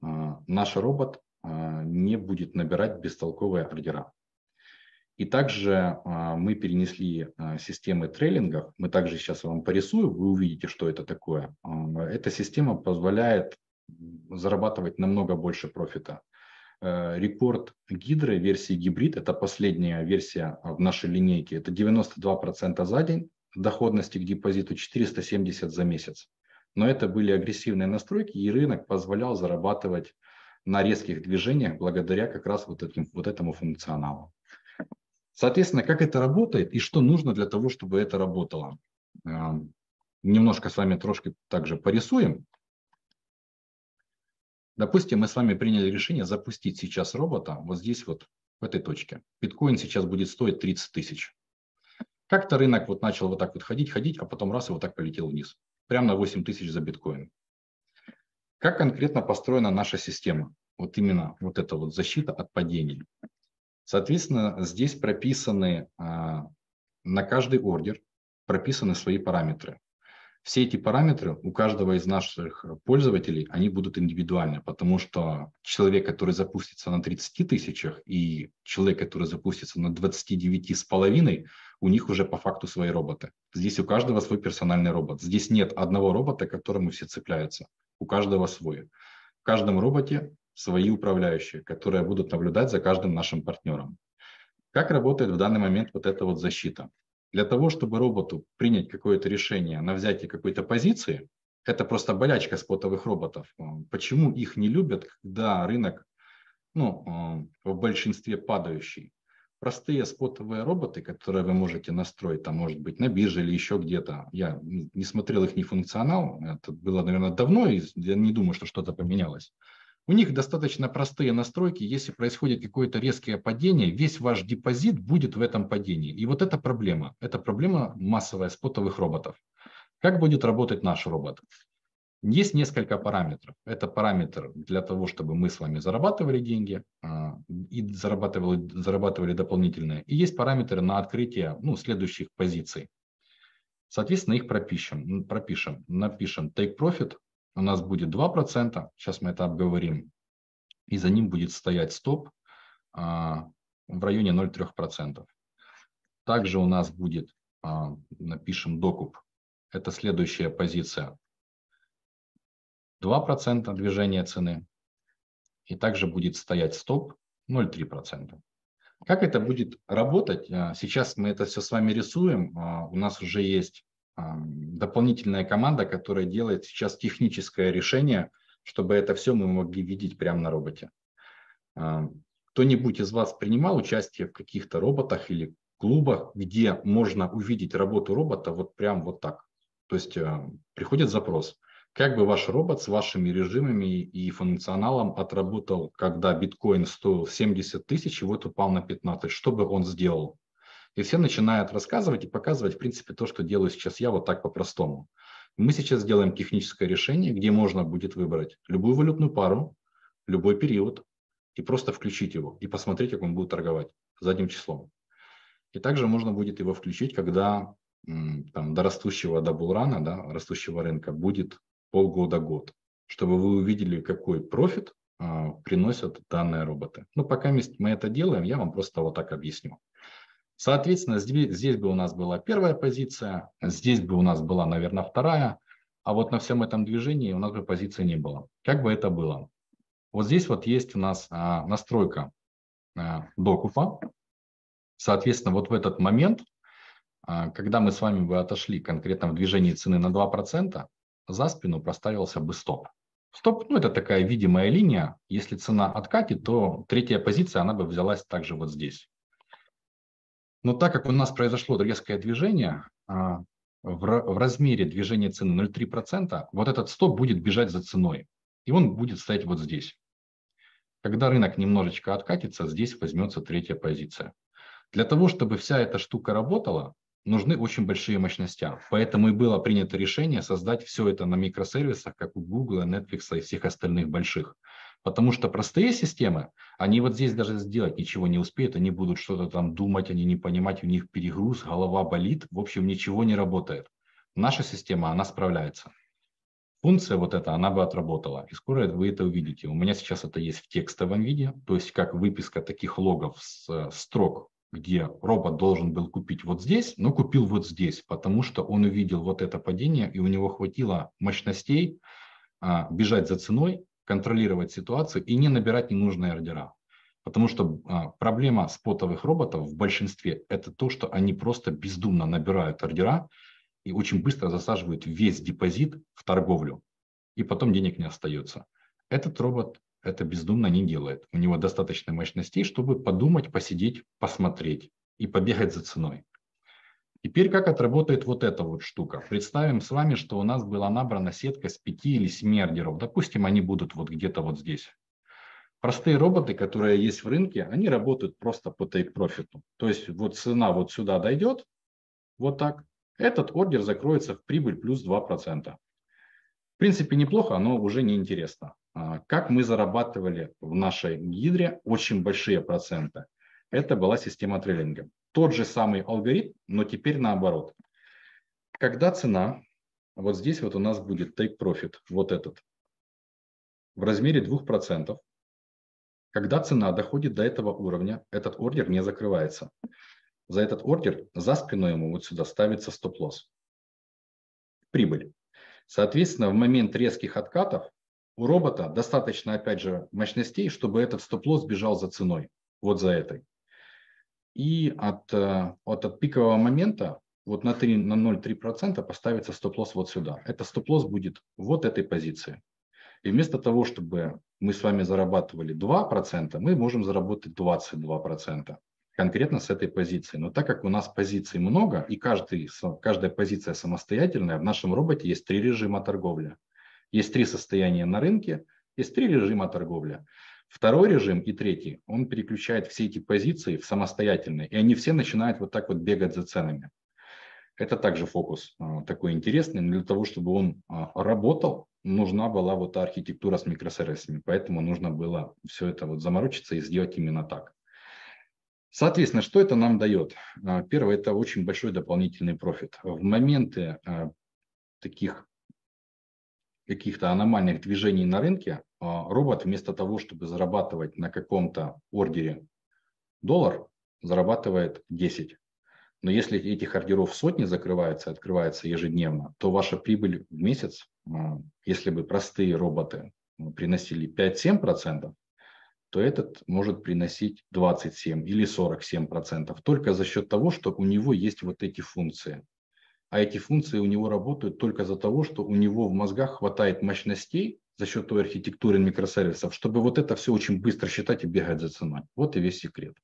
Наш робот не будет набирать бестолковые ордера. И также мы перенесли системы трейлингов. Мы также сейчас вам порисую, вы увидите, что это такое. Эта система позволяет зарабатывать намного больше профита. Рекорд Гидры версии гибрид, это последняя версия в нашей линейке, это 92% за день доходности к депозиту, 470 за месяц. Но это были агрессивные настройки, и рынок позволял зарабатывать на резких движениях благодаря как раз вот этому функционалу. Соответственно, как это работает и что нужно для того, чтобы это работало. Немножко с вами трошки также порисуем. Допустим, мы с вами приняли решение запустить сейчас робота вот здесь вот, в этой точке. Биткоин сейчас будет стоить 30 тысяч. Как-то рынок вот начал вот так вот ходить, а потом раз и вот так полетел вниз. Прямо на 8 тысяч за биткоин. Как конкретно построена наша система? Вот именно вот эта вот защита от падений. Соответственно, здесь прописаны на каждый ордер прописаны свои параметры. Все эти параметры у каждого из наших пользователей, они будут индивидуальны, потому что человек, который запустится на 30 тысячах и человек, который запустится на 29,5, у них уже по факту свои роботы. Здесь у каждого свой персональный робот. Здесь нет одного робота, к которому все цепляются. У каждого свой. В каждом роботе свои управляющие, которые будут наблюдать за каждым нашим партнером. Как работает в данный момент вот эта вот защита? Для того, чтобы роботу принять какое-то решение на взятие какой-то позиции, это просто болячка спотовых роботов. Почему их не любят, когда рынок, в большинстве падающий? Простые спотовые роботы, которые вы можете настроить, там, может быть, на бирже или еще где-то. Я не смотрел их ни функционал, это было, наверное, давно, и я не думаю, что что-то поменялось. У них достаточно простые настройки. Если происходит какое-то резкое падение, весь ваш депозит будет в этом падении. И вот эта проблема. Это проблема массовая спотовых роботов. Как будет работать наш робот? Есть несколько параметров. Это параметр для того, чтобы мы с вами зарабатывали деньги и зарабатывали дополнительные. И есть параметры на открытие следующих позиций. Соответственно, их пропишем. Напишем take profit. У нас будет 2%, сейчас мы это обговорим, и за ним будет стоять стоп в районе 0,3%. Также у нас будет, напишем докуп, это следующая позиция, 2% движения цены, и также будет стоять стоп 0,3%. Как это будет работать? Сейчас мы это все с вами рисуем, у нас уже есть дополнительная команда, которая делает сейчас техническое решение, чтобы это все мы могли видеть прямо на роботе. Кто-нибудь из вас принимал участие в каких-то роботах или клубах, где можно увидеть работу робота вот прям вот так? То есть приходит запрос, как бы ваш робот с вашими режимами и функционалом отработал, когда биткоин стоил 70 тысяч и вот упал на 15, что бы он сделал? И все начинают рассказывать и показывать, в принципе, то, что делаю сейчас я вот так по-простому. Мы сейчас сделаем техническое решение, где можно будет выбрать любую валютную пару, любой период, и просто включить его, и посмотреть, как он будет торговать задним числом. И также можно будет его включить, когда там, до растущего даблрана, да, растущего рынка будет полгода-год, чтобы вы увидели, какой профит приносят данные роботы. Но пока мы это делаем, я вам просто вот так объясню. Соответственно, здесь бы у нас была первая позиция, здесь бы у нас была, наверное, вторая, а вот на всем этом движении у нас бы позиции не было. Как бы это было? Вот здесь вот есть у нас настройка докупа. Соответственно, вот в этот момент, когда мы с вами бы отошли конкретно в движении цены на 2%, за спину поставился бы стоп. Стоп, ну это такая видимая линия. Если цена откатит, то третья позиция, она бы взялась также вот здесь. Но так как у нас произошло резкое движение, в размере движения цены 0,3%, вот этот стоп будет бежать за ценой. И он будет стоять вот здесь. Когда рынок немножечко откатится, здесь возьмется третья позиция. Для того, чтобы вся эта штука работала, нужны очень большие мощности. Поэтому и было принято решение создать все это на микросервисах, как у Google, Netflix и всех остальных больших. Потому что простые системы, они вот здесь даже сделать ничего не успеют, они будут что-то там думать, они не понимать, у них перегруз, голова болит, в общем, ничего не работает. Наша система, она справляется. Функция вот эта, она бы отработала, и скоро вы это увидите. У меня сейчас это есть в текстовом виде, то есть как выписка таких логов с строк, где робот должен был купить вот здесь, но купил вот здесь, потому что он увидел вот это падение, и у него хватило мощностей бежать за ценой, контролировать ситуацию и не набирать ненужные ордера. Потому что проблема спотовых роботов в большинстве – это то, что они просто бездумно набирают ордера и очень быстро засаживают весь депозит в торговлю, и потом денег не остается. Этот робот это бездумно не делает. У него достаточно мощностей, чтобы подумать, посидеть, посмотреть и побегать за ценой. Теперь как отработает вот эта вот штука? Представим с вами, что у нас была набрана сетка с 5 или 7 ордеров. Допустим, они будут вот где-то вот здесь. Простые роботы, которые есть в рынке, они работают просто по тейк-профиту. То есть вот цена вот сюда дойдет, вот так. Этот ордер закроется в прибыль плюс 2%. В принципе, неплохо, но уже неинтересно. Как мы зарабатывали в нашей гидре очень большие проценты. Это была система трейлинга. Тот же самый алгоритм, но теперь наоборот. Когда цена, вот здесь вот у нас будет take profit, вот этот, в размере 2%. Когда цена доходит до этого уровня, этот ордер не закрывается. За этот ордер, за спиной ему вот сюда ставится стоп-лосс. Прибыль. Соответственно, в момент резких откатов у робота достаточно, опять же, мощностей, чтобы этот стоп-лосс бежал за ценой, вот за этой. И от пикового момента вот на 0,3% поставится стоп-лосс вот сюда. Это стоп-лосс будет вот этой позиции. И вместо того, чтобы мы с вами зарабатывали 2%, мы можем заработать 22% конкретно с этой позиции. Но так как у нас позиций много, и каждая позиция самостоятельная, в нашем роботе есть 3 режима торговли. Есть 3 состояния на рынке, есть 3 режима торговли. Второй режим и третий, он переключает все эти позиции в самостоятельные, и они все начинают вот так вот бегать за ценами. Это также фокус такой интересный, но для того, чтобы он работал, нужна была вот архитектура с микросервисами, поэтому нужно было все это вот заморочиться и сделать именно так. Соответственно, что это нам дает? Первое, это очень большой дополнительный профит. В моменты таких каких-то аномальных движений на рынке, робот вместо того, чтобы зарабатывать на каком-то ордере $1, зарабатывает 10. Но если этих ордеров сотни закрываются, открываются ежедневно, то ваша прибыль в месяц, если бы простые роботы приносили 5-7%, то этот может приносить 27 или 47% только за счет того, что у него есть вот эти функции. А эти функции у него работают только из-за того, что у него в мозгах хватает мощностей за счет той архитектуры микросервисов, чтобы вот это все очень быстро считать и бегать за ценой. Вот и весь секрет.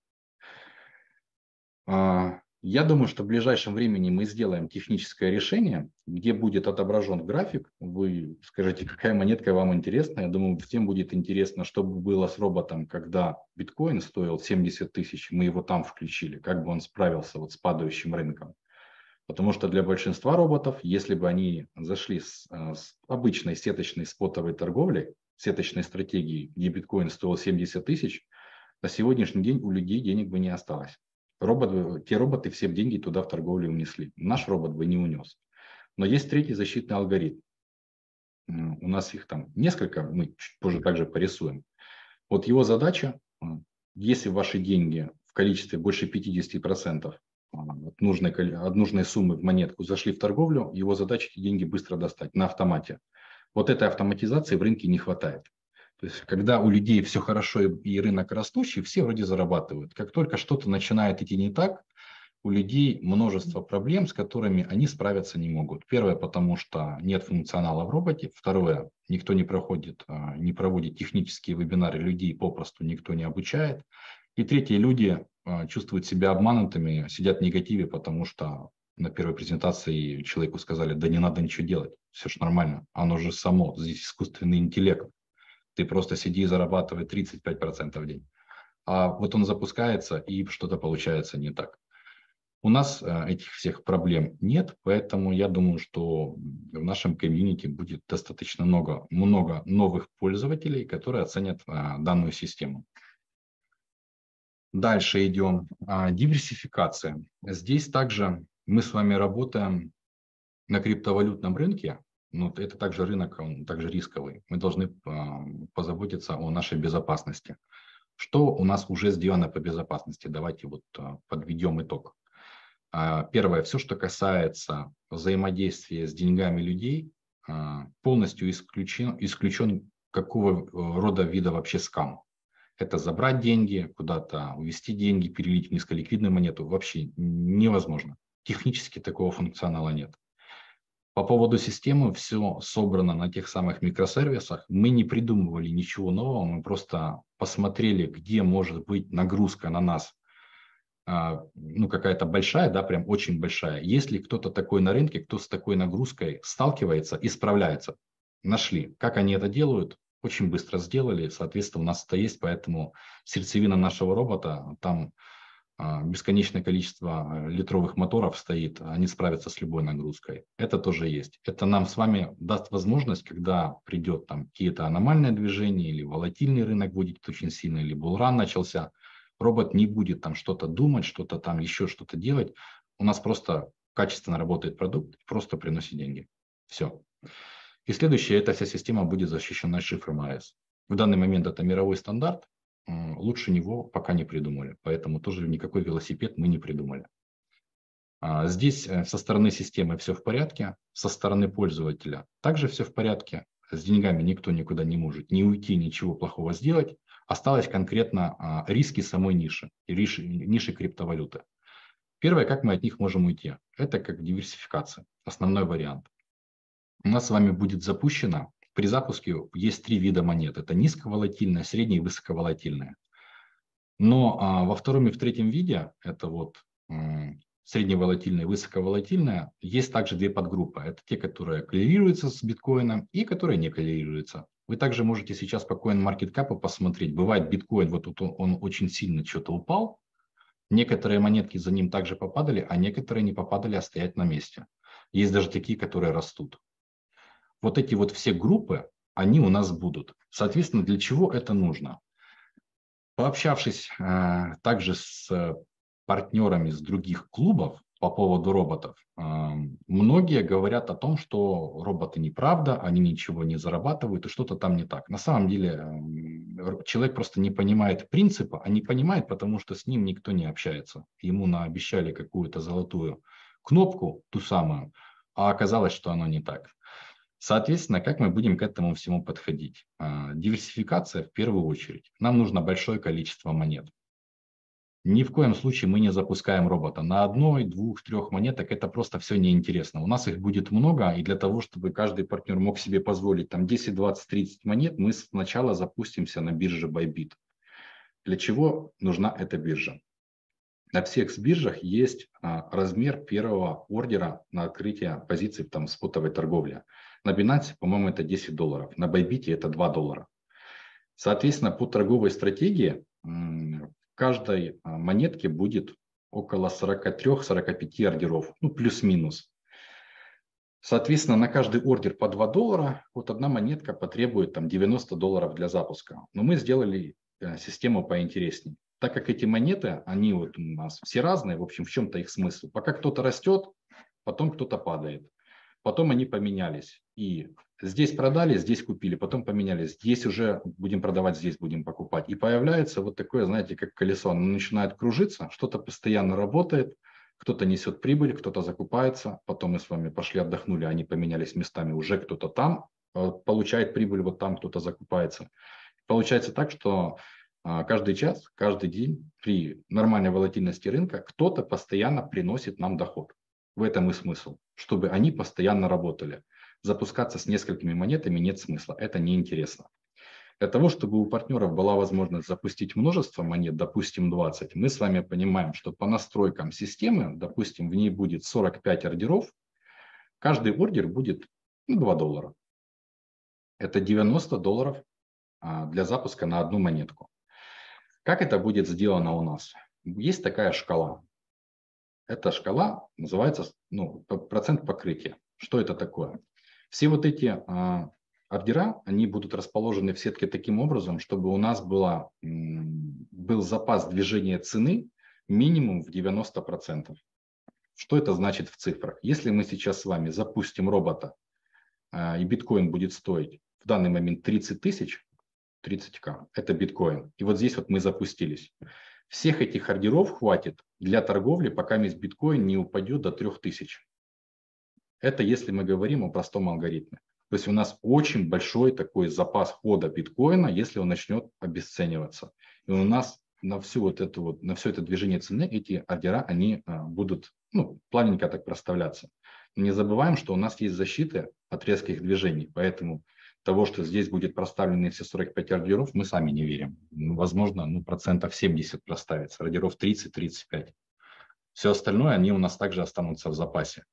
Я думаю, что в ближайшем времени мы сделаем техническое решение, где будет отображен график. Вы скажите, какая монетка вам интересна. Я думаю, всем будет интересно, что было с роботом, когда биткоин стоил 70 тысяч, мы его там включили, как бы он справился вот с падающим рынком. Потому что для большинства роботов, если бы они зашли с обычной сеточной спотовой торговли, сеточной стратегии, где биткоин стоил 70 тысяч, на сегодняшний день у людей денег бы не осталось. Те роботы все деньги туда в торговлю унесли. Наш робот бы не унес. Но есть третий защитный алгоритм. У нас их там несколько, мы чуть позже также порисуем. Вот его задача, если ваши деньги в количестве больше 50% от нужной суммы в монетку зашли в торговлю, его задача эти деньги быстро достать на автомате. Вот этой автоматизации в рынке не хватает. То есть, когда у людей все хорошо и рынок растущий, все вроде зарабатывают. Как только что-то начинает идти не так, у людей множество проблем, с которыми они справиться не могут. Первое, потому что нет функционала в роботе. Второе, никто не проводит технические вебинары, людей попросту никто не обучает. И третье, люди чувствуют себя обманутыми, сидят в негативе, потому что на первой презентации человеку сказали, да не надо ничего делать, все же нормально, оно же само, здесь искусственный интеллект. Ты просто сиди и зарабатывай 35% в день. А вот он запускается, и что-то получается не так. У нас этих всех проблем нет, поэтому я думаю, что в нашем комьюнити будет достаточно много новых пользователей, которые оценят данную систему. Дальше идем. Диверсификация. Здесь также мы с вами работаем на криптовалютном рынке. Но это также рынок, он также рисковый. Мы должны позаботиться о нашей безопасности. Что у нас уже сделано по безопасности? Давайте вот подведем итог. Первое, все, что касается взаимодействия с деньгами людей, полностью исключен какого рода вида вообще скам. Это забрать деньги, куда-то увести деньги, перелить в низколиквидную монету. Вообще невозможно. Технически такого функционала нет. По поводу системы все собрано на тех самых микросервисах. Мы не придумывали ничего нового, мы просто посмотрели, где может быть нагрузка на нас, ну какая-то большая, да, прям очень большая. Если кто-то такой на рынке, кто с такой нагрузкой сталкивается и справляется, нашли. Как они это делают? Очень быстро сделали, соответственно, у нас это есть, поэтому сердцевина нашего робота, там бесконечное количество литровых моторов стоит, они справятся с любой нагрузкой. Это тоже есть. Это нам с вами даст возможность, когда придет там какие-то аномальные движения, или волатильный рынок будет очень сильный, или буллран начался, робот не будет там что-то думать, что-то там еще что-то делать. У нас просто качественно работает продукт, просто приносит деньги. Все. И следующее, эта вся система будет защищена шифром AES. В данный момент это мировой стандарт, лучше него пока не придумали, поэтому тоже никакой велосипед мы не придумали. Здесь со стороны системы все в порядке, со стороны пользователя также все в порядке, с деньгами никто никуда не может ни уйти, ничего плохого сделать. Осталось конкретно риски самой ниши, ниши криптовалюты. Первое, как мы от них можем уйти, это как диверсификация, основной вариант. У нас с вами будет запущено. При запуске есть три вида монет. Это низковолатильная, средняя и высоковолатильная. Но во втором и в третьем виде, это вот средневолатильная и высоковолатильная, есть также две подгруппы. Это те, которые коррелируются с биткоином и которые не коррелируются. Вы также можете сейчас по CoinMarketCap посмотреть. Бывает биткоин, вот тут он очень сильно что-то упал. Некоторые монетки за ним также попадали, а некоторые не попадали, а стоят на месте. Есть даже такие, которые растут. Вот эти вот все группы, они у нас будут. Соответственно, для чего это нужно? Пообщавшись также с партнерами из других клубов по поводу роботов, многие говорят о том, что роботы неправда, они ничего не зарабатывают и что-то там не так. На самом деле человек просто не понимает принципа, а не понимает, потому что с ним никто не общается. Ему наобещали какую-то золотую кнопку, ту самую, а оказалось, что оно не так. Соответственно, как мы будем к этому всему подходить? Диверсификация в первую очередь. Нам нужно большое количество монет. Ни в коем случае мы не запускаем робота. На одной, двух, трех монеток это просто все неинтересно. У нас их будет много, и для того, чтобы каждый партнер мог себе позволить там 10, 20, 30 монет, мы сначала запустимся на бирже Bybit. Для чего нужна эта биржа? на всех биржах есть размер первого ордера на открытие позиций там, в спотовой торговле. На Binance, по-моему, это $10, на Bybit это $2. Соответственно, по торговой стратегии в каждой монетке будет около 43-45 ордеров, ну, плюс-минус. Соответственно, на каждый ордер по $2, вот одна монетка потребует там, $90 для запуска. Но мы сделали систему поинтереснее. Так как эти монеты, они вот у нас все разные, в общем, в чем-то их смысл. Пока кто-то растет, потом кто-то падает. Потом они поменялись. И здесь продали, здесь купили, потом поменялись. Здесь уже будем продавать, здесь будем покупать. И появляется вот такое, знаете, как колесо. Оно начинает кружиться, что-то постоянно работает. Кто-то несет прибыль, кто-то закупается. Потом мы с вами пошли отдохнули, они поменялись местами. Уже кто-то там получает прибыль, вот там кто-то закупается. Получается так, что каждый час, каждый день при нормальной волатильности рынка кто-то постоянно приносит нам доход. В этом и смысл, чтобы они постоянно работали. Запускаться с несколькими монетами нет смысла, это неинтересно. Для того, чтобы у партнеров была возможность запустить множество монет, допустим, 20, мы с вами понимаем, что по настройкам системы, допустим, в ней будет 45 ордеров, каждый ордер будет $2. Это $90 для запуска на одну монетку. Как это будет сделано у нас? Есть такая шкала. Эта шкала называется процент покрытия. Что это такое? Все вот эти ордера, они будут расположены в сетке таким образом, чтобы у нас был запас движения цены минимум в 90%. Что это значит в цифрах? Если мы сейчас с вами запустим робота, и биткоин будет стоить в данный момент 30 000, 30К, это биткоин. И вот здесь вот мы запустились. Всех этих ордеров хватит для торговли, пока мисс биткоин не упадет до 3000. Это если мы говорим о простом алгоритме. То есть у нас очень большой такой запас хода биткоина, если он начнет обесцениваться. И у нас на всю на все это движение цены эти ордера, они будут плавненько так проставляться. Но не забываем, что у нас есть защиты от резких движений, поэтому того, что здесь будет проставлены все 45 ордеров, мы сами не верим. Возможно, процентов 70 проставится, ордеров 30-35. Все остальное, они у нас также останутся в запасе.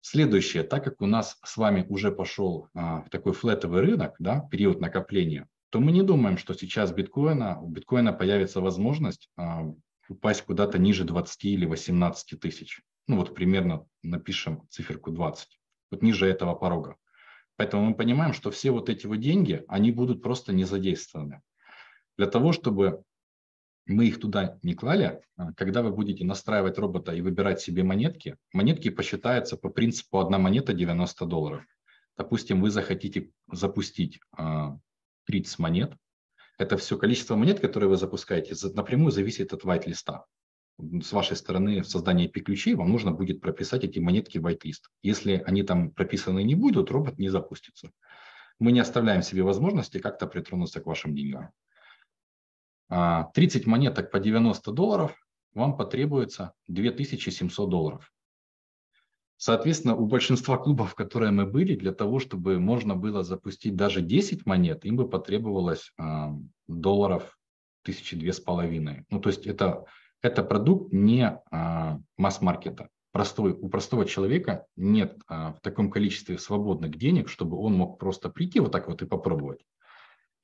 Следующее, так как у нас с вами уже пошел такой флетовый рынок, да, период накопления, то мы не думаем, что сейчас у биткоина появится возможность упасть куда-то ниже 20 или 18 тысяч. Ну вот примерно напишем циферку 20, вот ниже этого порога. Поэтому мы понимаем, что все вот эти вот деньги, они будут просто не задействованы. Для того, чтобы мы их туда не клали, когда вы будете настраивать робота и выбирать себе монетки, монетки посчитаются по принципу одна монета $90. Допустим, вы захотите запустить 30 монет. Это все количество монет, которые вы запускаете, напрямую зависит от вайт-листа. С вашей стороны в создании IP-ключей вам нужно будет прописать эти монетки в whitelist. Если они там прописаны не будут, робот не запустится. Мы не оставляем себе возможности как-то притронуться к вашим деньгам. 30 монеток по $90 вам потребуется $2700. Соответственно, у большинства клубов, которые мы были, для того, чтобы можно было запустить даже 10 монет, им бы потребовалось $1250. Ну, то есть это продукт не масс-маркета. У простого человека нет в таком количестве свободных денег, чтобы он мог просто прийти вот так вот и попробовать.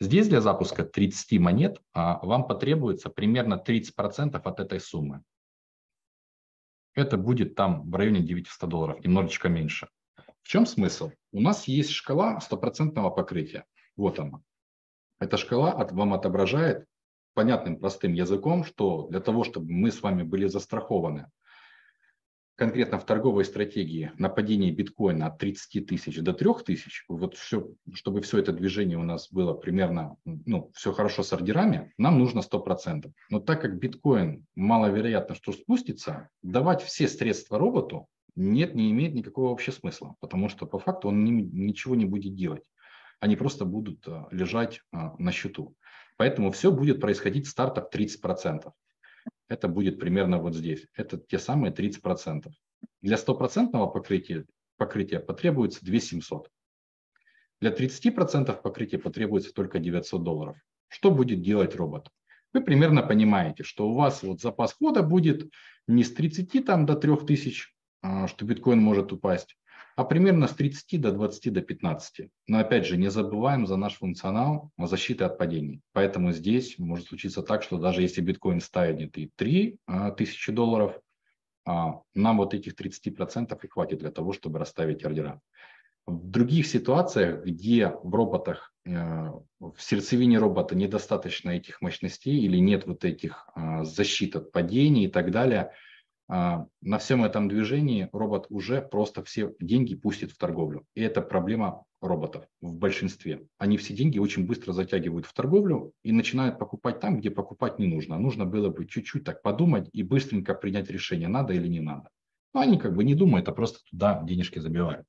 Здесь для запуска 30 монет вам потребуется примерно 30% от этой суммы. Это будет там в районе $900, немножечко меньше. В чем смысл? У нас есть шкала 100% покрытия. Вот она. Эта шкала вам отображает понятным простым языком, что для того, чтобы мы с вами были застрахованы конкретно в торговой стратегии на падение биткоина от 30 000 до 3000, чтобы все это движение у нас было примерно, все хорошо с ордерами, нам нужно 100%. Но так как биткоин маловероятно, что спустится, давать все средства роботу не имеет никакого вообще смысла, потому что по факту он ничего не будет делать. Они просто будут лежать на счету. Поэтому все будет происходить стартап 30%. Это будет примерно вот здесь. Это те самые 30%. Для 100% покрытия потребуется 2700. Для 30% покрытия потребуется только $900. Что будет делать робот? вы примерно понимаете, что у вас вот запас хода будет не с 30 там, до 3000, что биткоин может упасть, а примерно с 30 до 20 до 15. Но опять же, не забываем за наш функционал защиты от падений. Поэтому здесь может случиться так, что даже если биткоин станет и 3 тысячи долларов, нам вот этих 30% и хватит для того, чтобы расставить ордера. В других ситуациях, где в роботах, в сердцевине робота недостаточно этих мощностей или нет вот этих защит от падений и так далее, на всем этом движении робот уже просто все деньги пустит в торговлю. И это проблема роботов в большинстве. Они все деньги очень быстро затягивают в торговлю и начинают покупать там, где покупать не нужно. Нужно было бы чуть-чуть так подумать и быстренько принять решение, надо или не надо. Но они как бы не думают, а просто туда денежки забивают.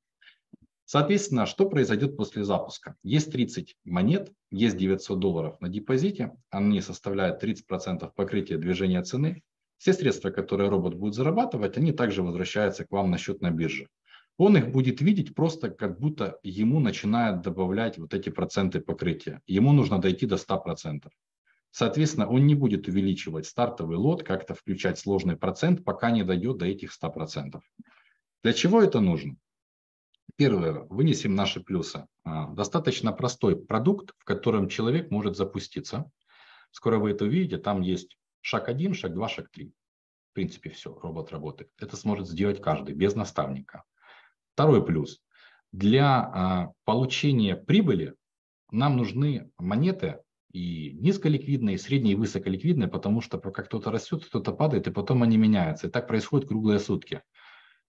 Соответственно, что произойдет после запуска? Есть 30 монет, есть 900 долларов на депозите, они составляют 30% покрытия движения цены. Все средства, которые робот будет зарабатывать, они также возвращаются к вам на счет на бирже. Он их будет видеть просто как будто ему начинают добавлять вот эти проценты покрытия. Ему нужно дойти до 100%. Соответственно, он не будет увеличивать стартовый лот, как-то включать сложный процент, пока не дойдет до этих 100%. Для чего это нужно? Первое, вынесем наши плюсы. Достаточно простой продукт, в котором человек может запуститься. Скоро вы это увидите, там есть шаг 1, шаг 2, шаг 3. В принципе, все, робот работает. Это сможет сделать каждый, без наставника. Второй плюс. Для получения прибыли нам нужны монеты и низколиквидные, и средние, и высоколиквидные, потому что пока кто-то растет, кто-то падает, и потом они меняются. И так происходит круглые сутки.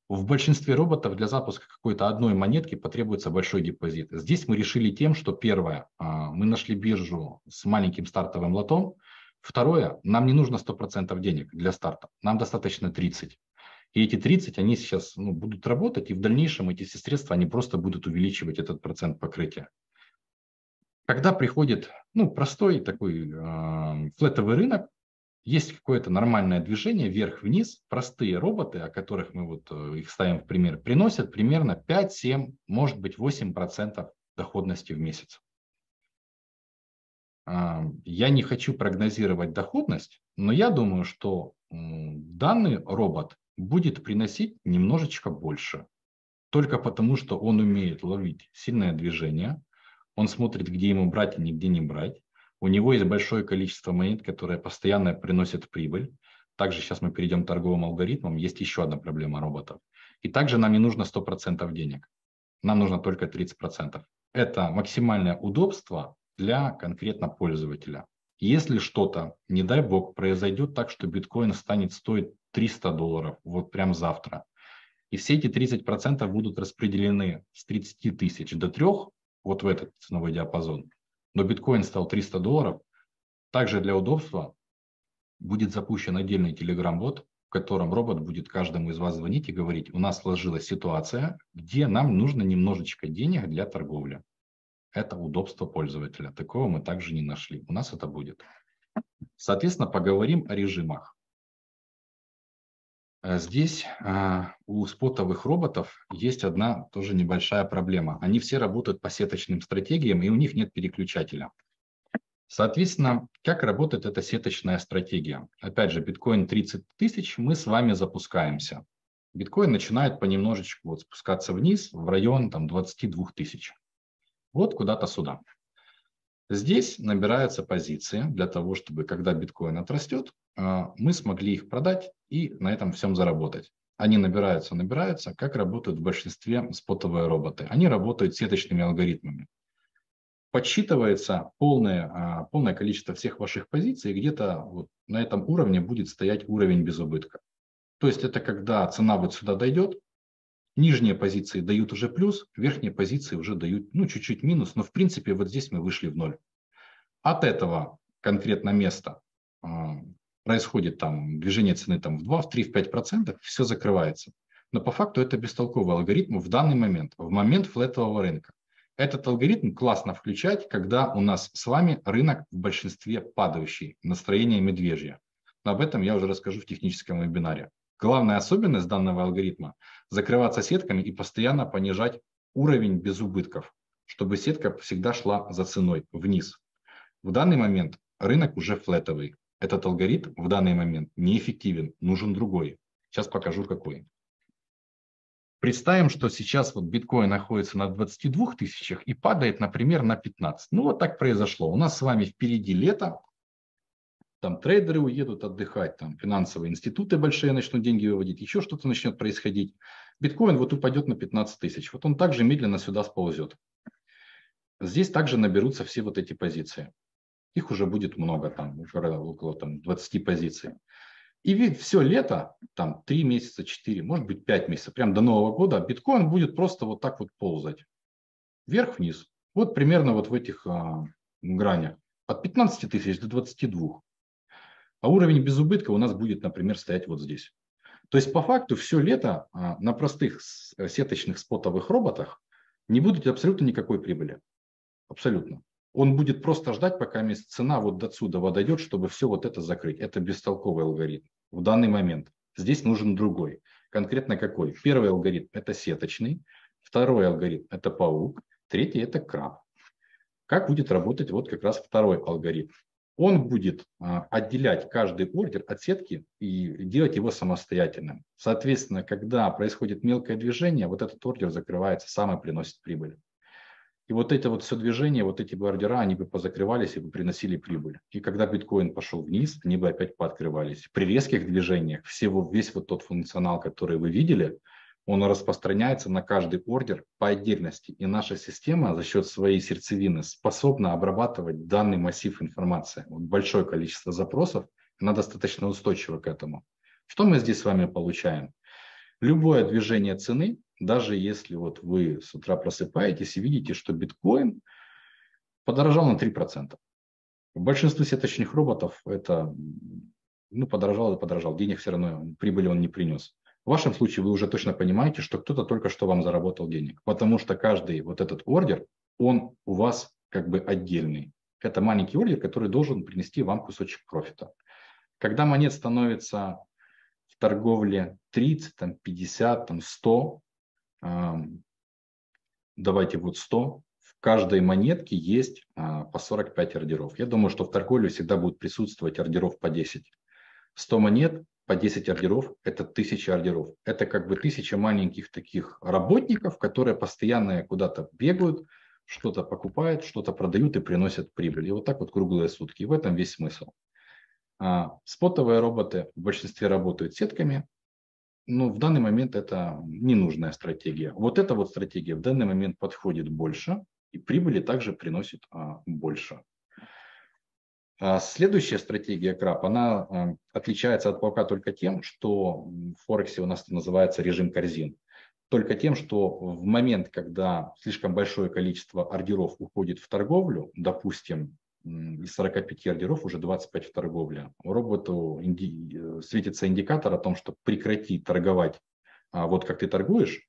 В большинстве роботов для запуска какой-то одной монетки потребуется большой депозит. Здесь мы решили тем, что первое, мы нашли биржу с маленьким стартовым лотом. Второе, нам не нужно 100% денег для старта, нам достаточно 30. И эти 30, они сейчас будут работать, и в дальнейшем эти все средства, они просто будут увеличивать этот процент покрытия. Когда приходит простой такой флетовый рынок, есть какое-то нормальное движение вверх-вниз. Простые роботы, о которых мы вот их ставим в пример, приносят примерно 5, 7, может быть 8% доходности в месяц. Я не хочу прогнозировать доходность, но я думаю, что данный робот будет приносить немножечко больше. Только потому, что он умеет ловить сильное движение, он смотрит, где ему брать и нигде не брать. У него есть большое количество монет, которые постоянно приносят прибыль. Также сейчас мы перейдем к торговым алгоритмам. Есть еще одна проблема роботов. И также нам не нужно 100% денег. Нам нужно только 30%. Это максимальное удобство для конкретно пользователя. Если что-то, не дай бог, произойдет так, что биткоин станет стоить 300 долларов вот прям завтра. И все эти 30% будут распределены с 30 тысяч до 3, вот в этот ценовой диапазон. Но биткоин стал 300 долларов. Также для удобства будет запущен отдельный телеграм-бот, в котором робот будет каждому из вас звонить и говорить, у нас сложилась ситуация, где нам нужно немножечко денег для торговли. Это удобство пользователя. Такого мы также не нашли. У нас это будет. Соответственно, поговорим о режимах. Здесь у спотовых роботов есть одна тоже небольшая проблема. Они все работают по сеточным стратегиям, и у них нет переключателя. Соответственно, как работает эта сеточная стратегия? Опять же, биткоин 30 тысяч, мы с вами запускаемся. Биткоин начинает понемножечку спускаться вниз, в район 22 тысяч. Вот куда-то сюда. Здесь набираются позиции для того, чтобы, когда биткоин отрастет, мы смогли их продать и на этом всем заработать. Они набираются, как работают в большинстве спотовые роботы. Они работают сеточными алгоритмами. Подсчитывается полное количество всех ваших позиций, и где-то вот на этом уровне будет стоять уровень без убытка. То есть это когда цена вот сюда дойдет, нижние позиции дают уже плюс, верхние позиции уже дают чуть-чуть минус, но в принципе вот здесь мы вышли в ноль. От этого конкретно места происходит движение цены в 2, в 3, в 5%, все закрывается. Но по факту это бестолковый алгоритм в данный момент, в момент флетового рынка. Этот алгоритм классно включать, когда у нас с вами рынок в большинстве падающий, настроение медвежье. Но об этом я уже расскажу в техническом вебинаре. Главная особенность данного алгоритма – закрываться сетками и постоянно понижать уровень без убытков, чтобы сетка всегда шла за ценой вниз. В данный момент рынок уже флетовый. Этот алгоритм в данный момент неэффективен, нужен другой. Сейчас покажу, какой. Представим, что сейчас вот биткоин находится на 22 тысячах и падает, например, на 15. Ну, вот так произошло. У нас с вами впереди лето. Там трейдеры уедут отдыхать, там финансовые институты большие начнут деньги выводить, еще что-то начнет происходить. Биткоин вот упадет на 15 тысяч. Вот он также медленно сюда сползет. Здесь также наберутся все вот эти позиции. Их уже будет много, там уже около там, 20 позиций. И все лето, там 3 месяца, 4, может быть 5 месяцев, прям до Нового года, биткоин будет просто вот так вот ползать. Вверх-вниз. Вот примерно вот в этих гранях. От 15 тысяч до 22. А уровень без убытка у нас будет, например, стоять вот здесь. То есть по факту все лето на простых сеточных спотовых роботах не будет абсолютно никакой прибыли. Абсолютно. Он будет просто ждать, пока цена вот до отсюда дойдет, чтобы все вот это закрыть. Это бестолковый алгоритм в данный момент. Здесь нужен другой. Конкретно какой? Первый алгоритм – это сеточный. Второй алгоритм – это паук. Третий – это краб. Как будет работать вот как раз второй алгоритм? Он будет отделять каждый ордер от сетки и делать его самостоятельным. Соответственно, когда происходит мелкое движение, вот этот ордер закрывается, сам и приносит прибыль. И вот это вот все движение, вот эти бы ордера, они бы позакрывались и бы приносили прибыль. И когда биткоин пошел вниз, они бы опять пооткрывались. При резких движениях весь вот тот функционал, который вы видели, он распространяется на каждый ордер по отдельности. И наша система за счет своей сердцевины способна обрабатывать данный массив информации. Вот большое количество запросов, она достаточно устойчива к этому. Что мы здесь с вами получаем? Любое движение цены, даже если вот вы с утра просыпаетесь и видите, что биткоин подорожал на 3%. В большинстве сеточных роботов это подорожал и подорожал. Денег все равно, прибыли он не принес. В вашем случае вы уже точно понимаете, что кто-то только что вам заработал денег, потому что каждый вот этот ордер, он у вас как бы отдельный. Это маленький ордер, который должен принести вам кусочек профита. Когда монет становится в торговле 30, там, 50, там, 100, давайте вот 100, в каждой монетке есть по 45 ордеров. Я думаю, что в торговле всегда будут присутствовать ордеров по 10. 100 монет. По 10 ордеров – это 1000 ордеров. Это как бы 1000 маленьких таких работников, которые постоянно куда-то бегают, что-то покупают, что-то продают и приносят прибыль. И вот так вот круглые сутки. И в этом весь смысл. Спотовые роботы в большинстве работают сетками, но в данный момент это ненужная стратегия. Вот эта вот стратегия в данный момент подходит больше, и прибыли также приносит больше. Следующая стратегия краб, она отличается от паука только тем, что в Форексе у нас называется режим корзин. Только тем, что в момент, когда слишком большое количество ордеров уходит в торговлю, допустим, из 45 ордеров уже 25 в торговле, роботу светится индикатор о том, что прекрати торговать, вот как ты торгуешь,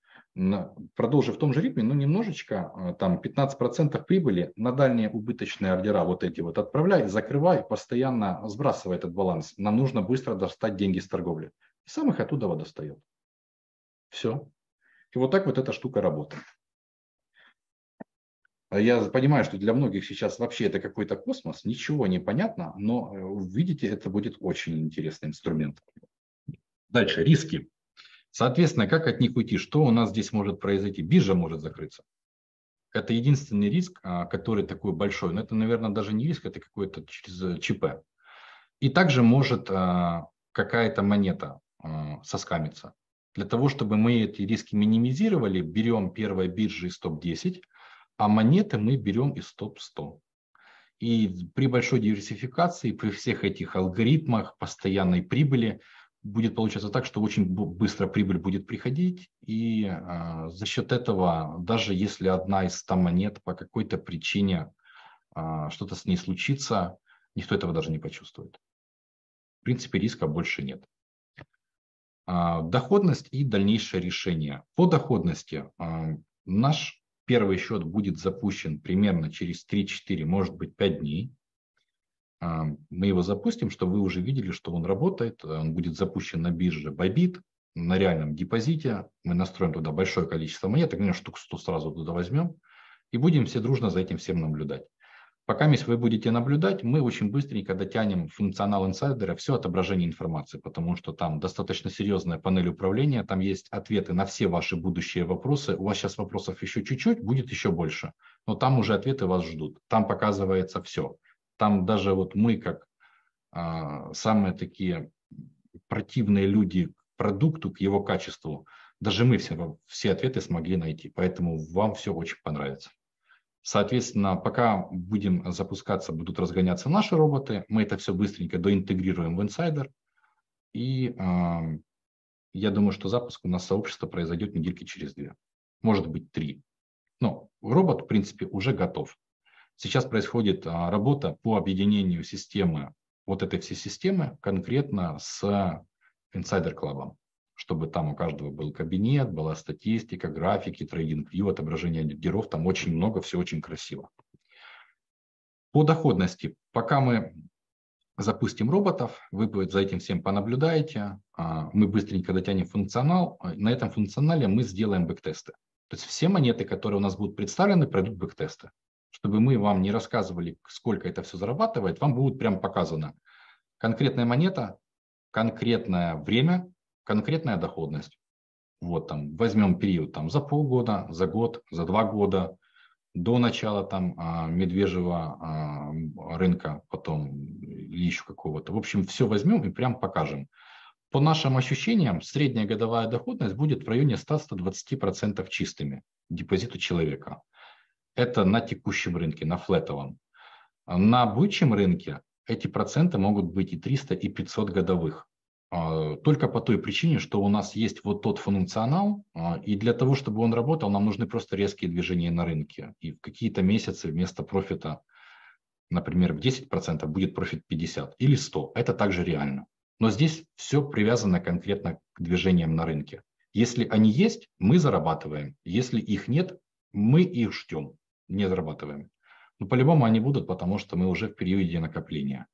продолжив в том же ритме, но немножечко, там 15% прибыли на дальние убыточные ордера вот эти вот отправляй, закрывай, постоянно сбрасывай этот баланс. Нам нужно быстро достать деньги с торговли. И сам их оттуда достает. Все. И вот так вот эта штука работает. Я понимаю, что для многих сейчас вообще это какой-то космос, ничего не понятно, но, видите, это будет очень интересный инструмент. Дальше, риски. Соответственно, как от них уйти? Что у нас здесь может произойти? Биржа может закрыться. Это единственный риск, который такой большой. Но это, наверное, даже не риск, это какой-то ЧП. И также может какая-то монета соскамиться. Для того, чтобы мы эти риски минимизировали, берем первой биржи из топ-10, а монеты мы берем из топ-100. И при большой диверсификации, при всех этих алгоритмах постоянной прибыли, будет получаться так, что очень быстро прибыль будет приходить, и за счет этого, даже если одна из 100 монет по какой-то причине что-то с ней случится, никто этого даже не почувствует. В принципе, риска больше нет. Доходность и дальнейшее решение. По доходности наш первый счет будет запущен примерно через 3-4, может быть, 5 дней. Мы его запустим, что вы уже видели, что он работает. Он будет запущен на бирже Bybit, на реальном депозите. Мы настроим туда большое количество монет, штук 100 сразу туда возьмем. И будем все дружно за этим всем наблюдать. Пока вы будете наблюдать, мы очень быстренько дотянем функционал инсайдера, все отображение информации, потому что там достаточно серьезная панель управления, там есть ответы на все ваши будущие вопросы. У вас сейчас вопросов еще чуть-чуть, будет еще больше, но там уже ответы вас ждут. Там показывается все. Там даже вот мы, как самые такие противные люди к продукту, к его качеству, даже мы все ответы смогли найти, поэтому вам все очень понравится. Соответственно, пока будем запускаться, будут разгоняться наши роботы, мы это все быстренько доинтегрируем в инсайдер. И я думаю, что запуск у нас сообщества произойдет недельки через 2, может быть 3. Но робот, в принципе, уже готов. Сейчас происходит работа по объединению системы, вот этой всей системы, конкретно с Insider Club, чтобы там у каждого был кабинет, была статистика, графики, трейдинг-вью, отображение лидеров, там очень много, все очень красиво. По доходности, пока мы запустим роботов, вы за этим всем понаблюдаете, мы быстренько дотянем функционал, на этом функционале мы сделаем бэктесты. То есть все монеты, которые у нас будут представлены, пройдут бэктесты. Чтобы мы вам не рассказывали, сколько это все зарабатывает, вам будет прям показано конкретная монета, конкретное время, конкретная доходность. Вот там возьмем период там за полгода, за год, за 2 года, до начала там медвежьего рынка, потом или еще какого-то. В общем, все возьмем и прям покажем. По нашим ощущениям, средняя годовая доходность будет в районе 100-120% чистыми депозиту человека. Это на текущем рынке, на флетовом. На бычьем рынке эти проценты могут быть и 300, и 500 годовых. Только по той причине, что у нас есть вот тот функционал, и для того, чтобы он работал, нам нужны просто резкие движения на рынке. И в какие-то месяцы вместо профита, например, в 10% будет профит 50 или 100. Это также реально. Но здесь все привязано конкретно к движениям на рынке. Если они есть, мы зарабатываем. Если их нет, мы их ждем, не зарабатываем. Но по-любому они будут, потому что мы уже в периоде накопления.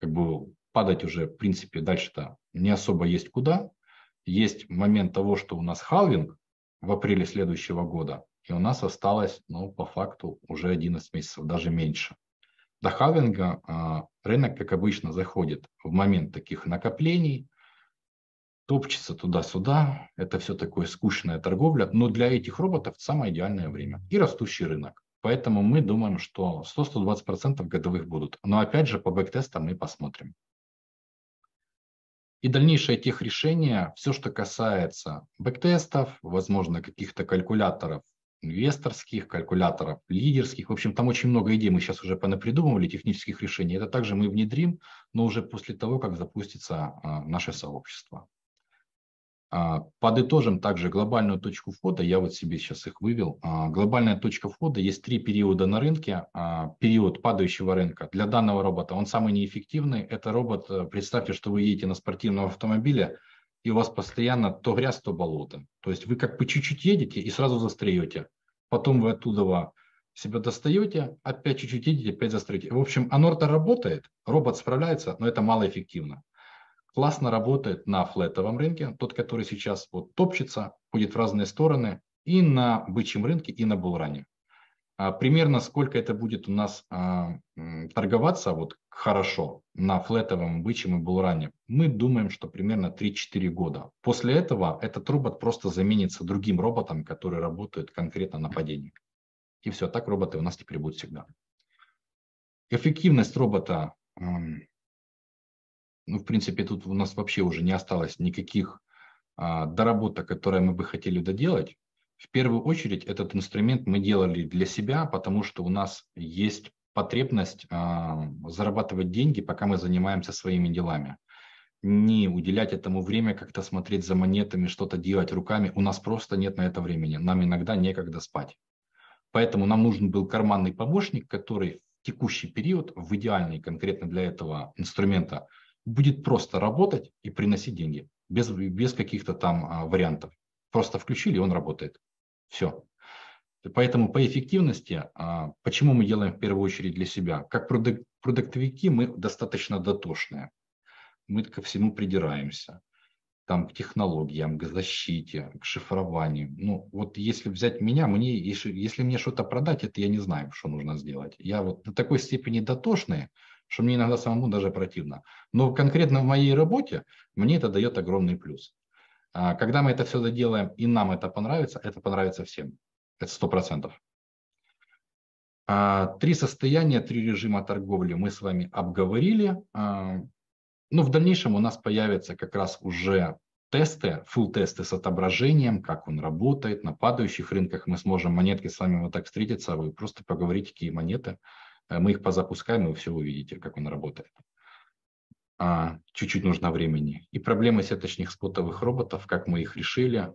Как бы падать уже, в принципе, дальше-то не особо есть куда. Есть момент того, что у нас халвинг в апреле следующего года, и у нас осталось, ну, по факту, уже 11 месяцев, даже меньше. До халвинга рынок, как обычно, заходит в момент таких накоплений, топчется туда-сюда, это все такое скучная торговля, но для этих роботов самое идеальное время и растущий рынок. Поэтому мы думаем, что 100-120% годовых будут. Но опять же по бэктестам мы посмотрим. И дальнейшее техрешение, все, что касается бэктестов, возможно, каких-то калькуляторов инвесторских, калькуляторов лидерских. В общем, там очень много идей мы сейчас уже понапридумывали, технических решений. Это также мы внедрим, но уже после того, как запустится наше сообщество. Подытожим также глобальную точку входа, я вот себе сейчас их вывел. Глобальная точка входа, есть 3 периода на рынке. Период падающего рынка для данного робота, он самый неэффективный. Это робот, представьте, что вы едете на спортивном автомобиле, и у вас постоянно то грязь, то болото. То есть вы как бы чуть-чуть едете и сразу застреете. Потом вы оттуда себя достаете, опять чуть-чуть едете, опять застреете. В общем, оно-то работает, робот справляется, но это малоэффективно. Классно работает на флетовом рынке, тот, который сейчас вот топчется, ходит в разные стороны, и на бычьем рынке, и на булране. Примерно сколько это будет у нас торговаться вот хорошо на флетовом, бычьем и булране, мы думаем, что примерно 3-4 года. После этого этот робот просто заменится другим роботом, который работает конкретно на падении. И все, так роботы у нас теперь будут всегда. Эффективность робота... Ну, в принципе, тут у нас вообще уже не осталось никаких доработок, которые мы бы хотели доделать. В первую очередь этот инструмент мы делали для себя, потому что у нас есть потребность зарабатывать деньги, пока мы занимаемся своими делами. Не уделять этому время, как-то смотреть за монетами, что-то делать руками. У нас просто нет на это времени. Нам иногда некогда спать. Поэтому нам нужен был карманный помощник, который в текущий период, в идеальный конкретно для этого инструмента, будет просто работать и приносить деньги, без каких-то там вариантов. Просто включили, он работает. Все. Поэтому по эффективности, почему мы делаем в первую очередь для себя? Как продуктовики мы достаточно дотошные. Мы ко всему придираемся. там, к технологиям, к защите, к шифрованию. Ну, вот если взять меня, если мне что-то продать, это я не знаю, что нужно сделать. Я вот до такой степени дотошный, что мне иногда самому даже противно. Но конкретно в моей работе мне это дает огромный плюс. Когда мы это все доделаем и нам это понравится всем. Это 100%. Три состояния, три режима торговли мы с вами обговорили. Ну, в дальнейшем у нас появятся как раз уже тесты, фулл-тесты с отображением, как он работает. На падающих рынках мы сможем монетки с вами вот так встретиться, а вы просто поговорите, какие монеты. Мы их позапускаем, и вы все увидите, как он работает. Чуть-чуть нужно времени. И проблемы сеточных спотовых роботов, как мы их решили,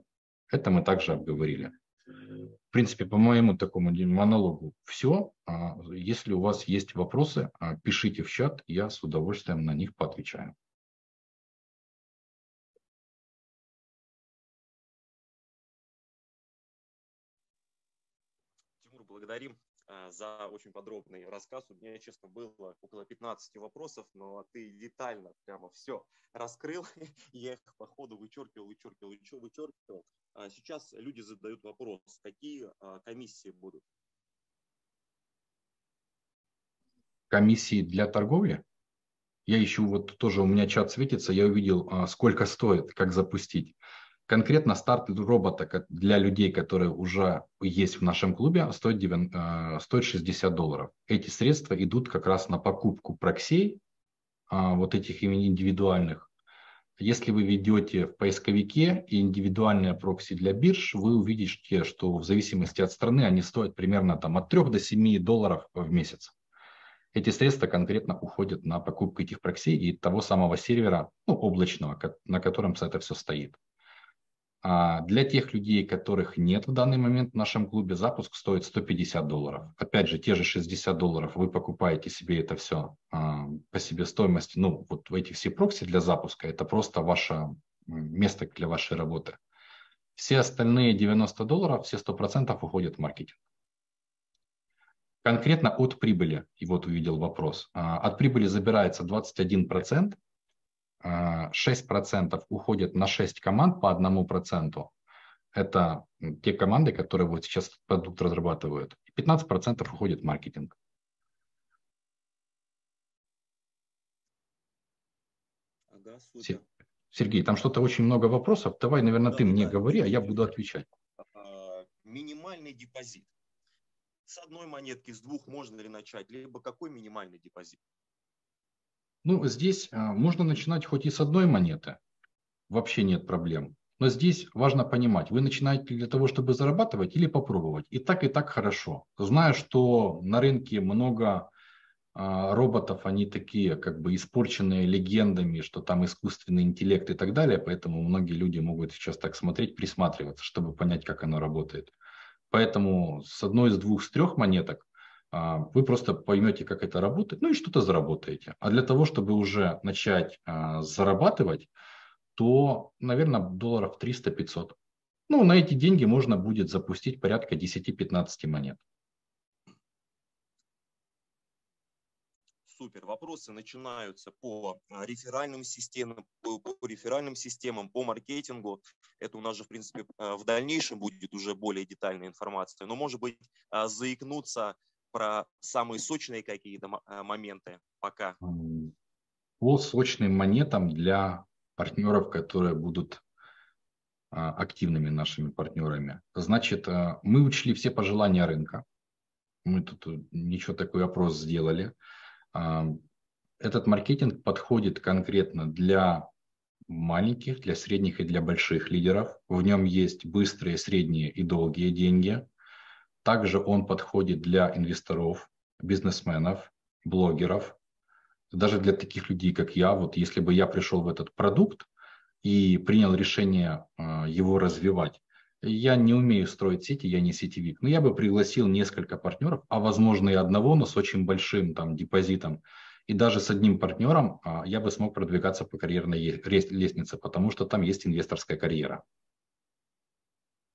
это мы также обговорили. В принципе, по моему такому монологу все. Если у вас есть вопросы, пишите в чат, я с удовольствием на них поотвечаю. Тимур, благодарим за очень подробный рассказ. У меня, честно, было около 15 вопросов, но ты детально прямо все раскрыл. Я их по ходу вычеркивал. Сейчас люди задают вопрос, какие комиссии будут? Комиссии для торговли? Я ищу, вот тоже у меня чат светится, я увидел, сколько стоит, как запустить. Конкретно старт робота для людей, которые уже есть в нашем клубе, стоит $60. Эти средства идут как раз на покупку проксей, вот этих индивидуальных. Если вы ведете в поисковике индивидуальные прокси для бирж, вы увидите, что в зависимости от страны они стоят примерно там, от $3 до $7 в месяц. Эти средства конкретно уходят на покупку этих прокси и того самого сервера, ну, облачного, на котором это все стоит. Для тех людей, которых нет в данный момент в нашем клубе, запуск стоит $150. Опять же, те же $60 вы покупаете себе это все по себестоимости. Ну, вот эти все прокси для запуска – это просто ваше место для вашей работы. Все остальные $90, все 100% уходят в маркетинг. Конкретно от прибыли, и вот увидел вопрос, от прибыли забирается 21%. 6% уходят на 6 команд по 1%. Это те команды, которые вот сейчас продукт разрабатывают. 15% уходит в маркетинг. Ага, Сергей, там что-то очень много вопросов. Давай, наверное, да, ты мне говори, а я буду отвечать. Минимальный депозит. С одной монетки, с двух можно ли начать? Либо какой минимальный депозит? Ну, здесь можно начинать хоть и с одной монеты, вообще нет проблем. Но здесь важно понимать, вы начинаете для того, чтобы зарабатывать или попробовать. И так хорошо. Знаю, что на рынке много роботов, они такие как бы испорченные легендами, что там искусственный интеллект и так далее. Поэтому многие люди могут сейчас так смотреть, присматриваться, чтобы понять, как оно работает. Поэтому с одной, с двух, с трех монеток вы просто поймете, как это работает, ну и что-то заработаете. А для того, чтобы уже начать зарабатывать, то, наверное, долларов 300-500. Ну, на эти деньги можно будет запустить порядка 10-15 монет. Супер. Вопросы начинаются по реферальным системам, по маркетингу. Это у нас же, в принципе, в дальнейшем будет уже более детальная информация. Но, может быть, заикнуться про самые сочные какие-то моменты пока. По сочным монетам для партнеров, которые будут активными нашими партнерами. Значит, мы учли все пожелания рынка. Мы тут ничего такой опрос сделали. Этот маркетинг подходит конкретно для маленьких, для средних и для больших лидеров. В нем есть быстрые, средние и долгие деньги. Также он подходит для инвесторов, бизнесменов, блогеров, даже для таких людей, как я. Вот если бы я пришел в этот продукт и принял решение его развивать, я не умею строить сети, я не сетевик, но я бы пригласил несколько партнеров, а возможно и одного, но с очень большим там, депозитом. И даже с одним партнером я бы смог продвигаться по карьерной лестнице, потому что там есть инвесторская карьера.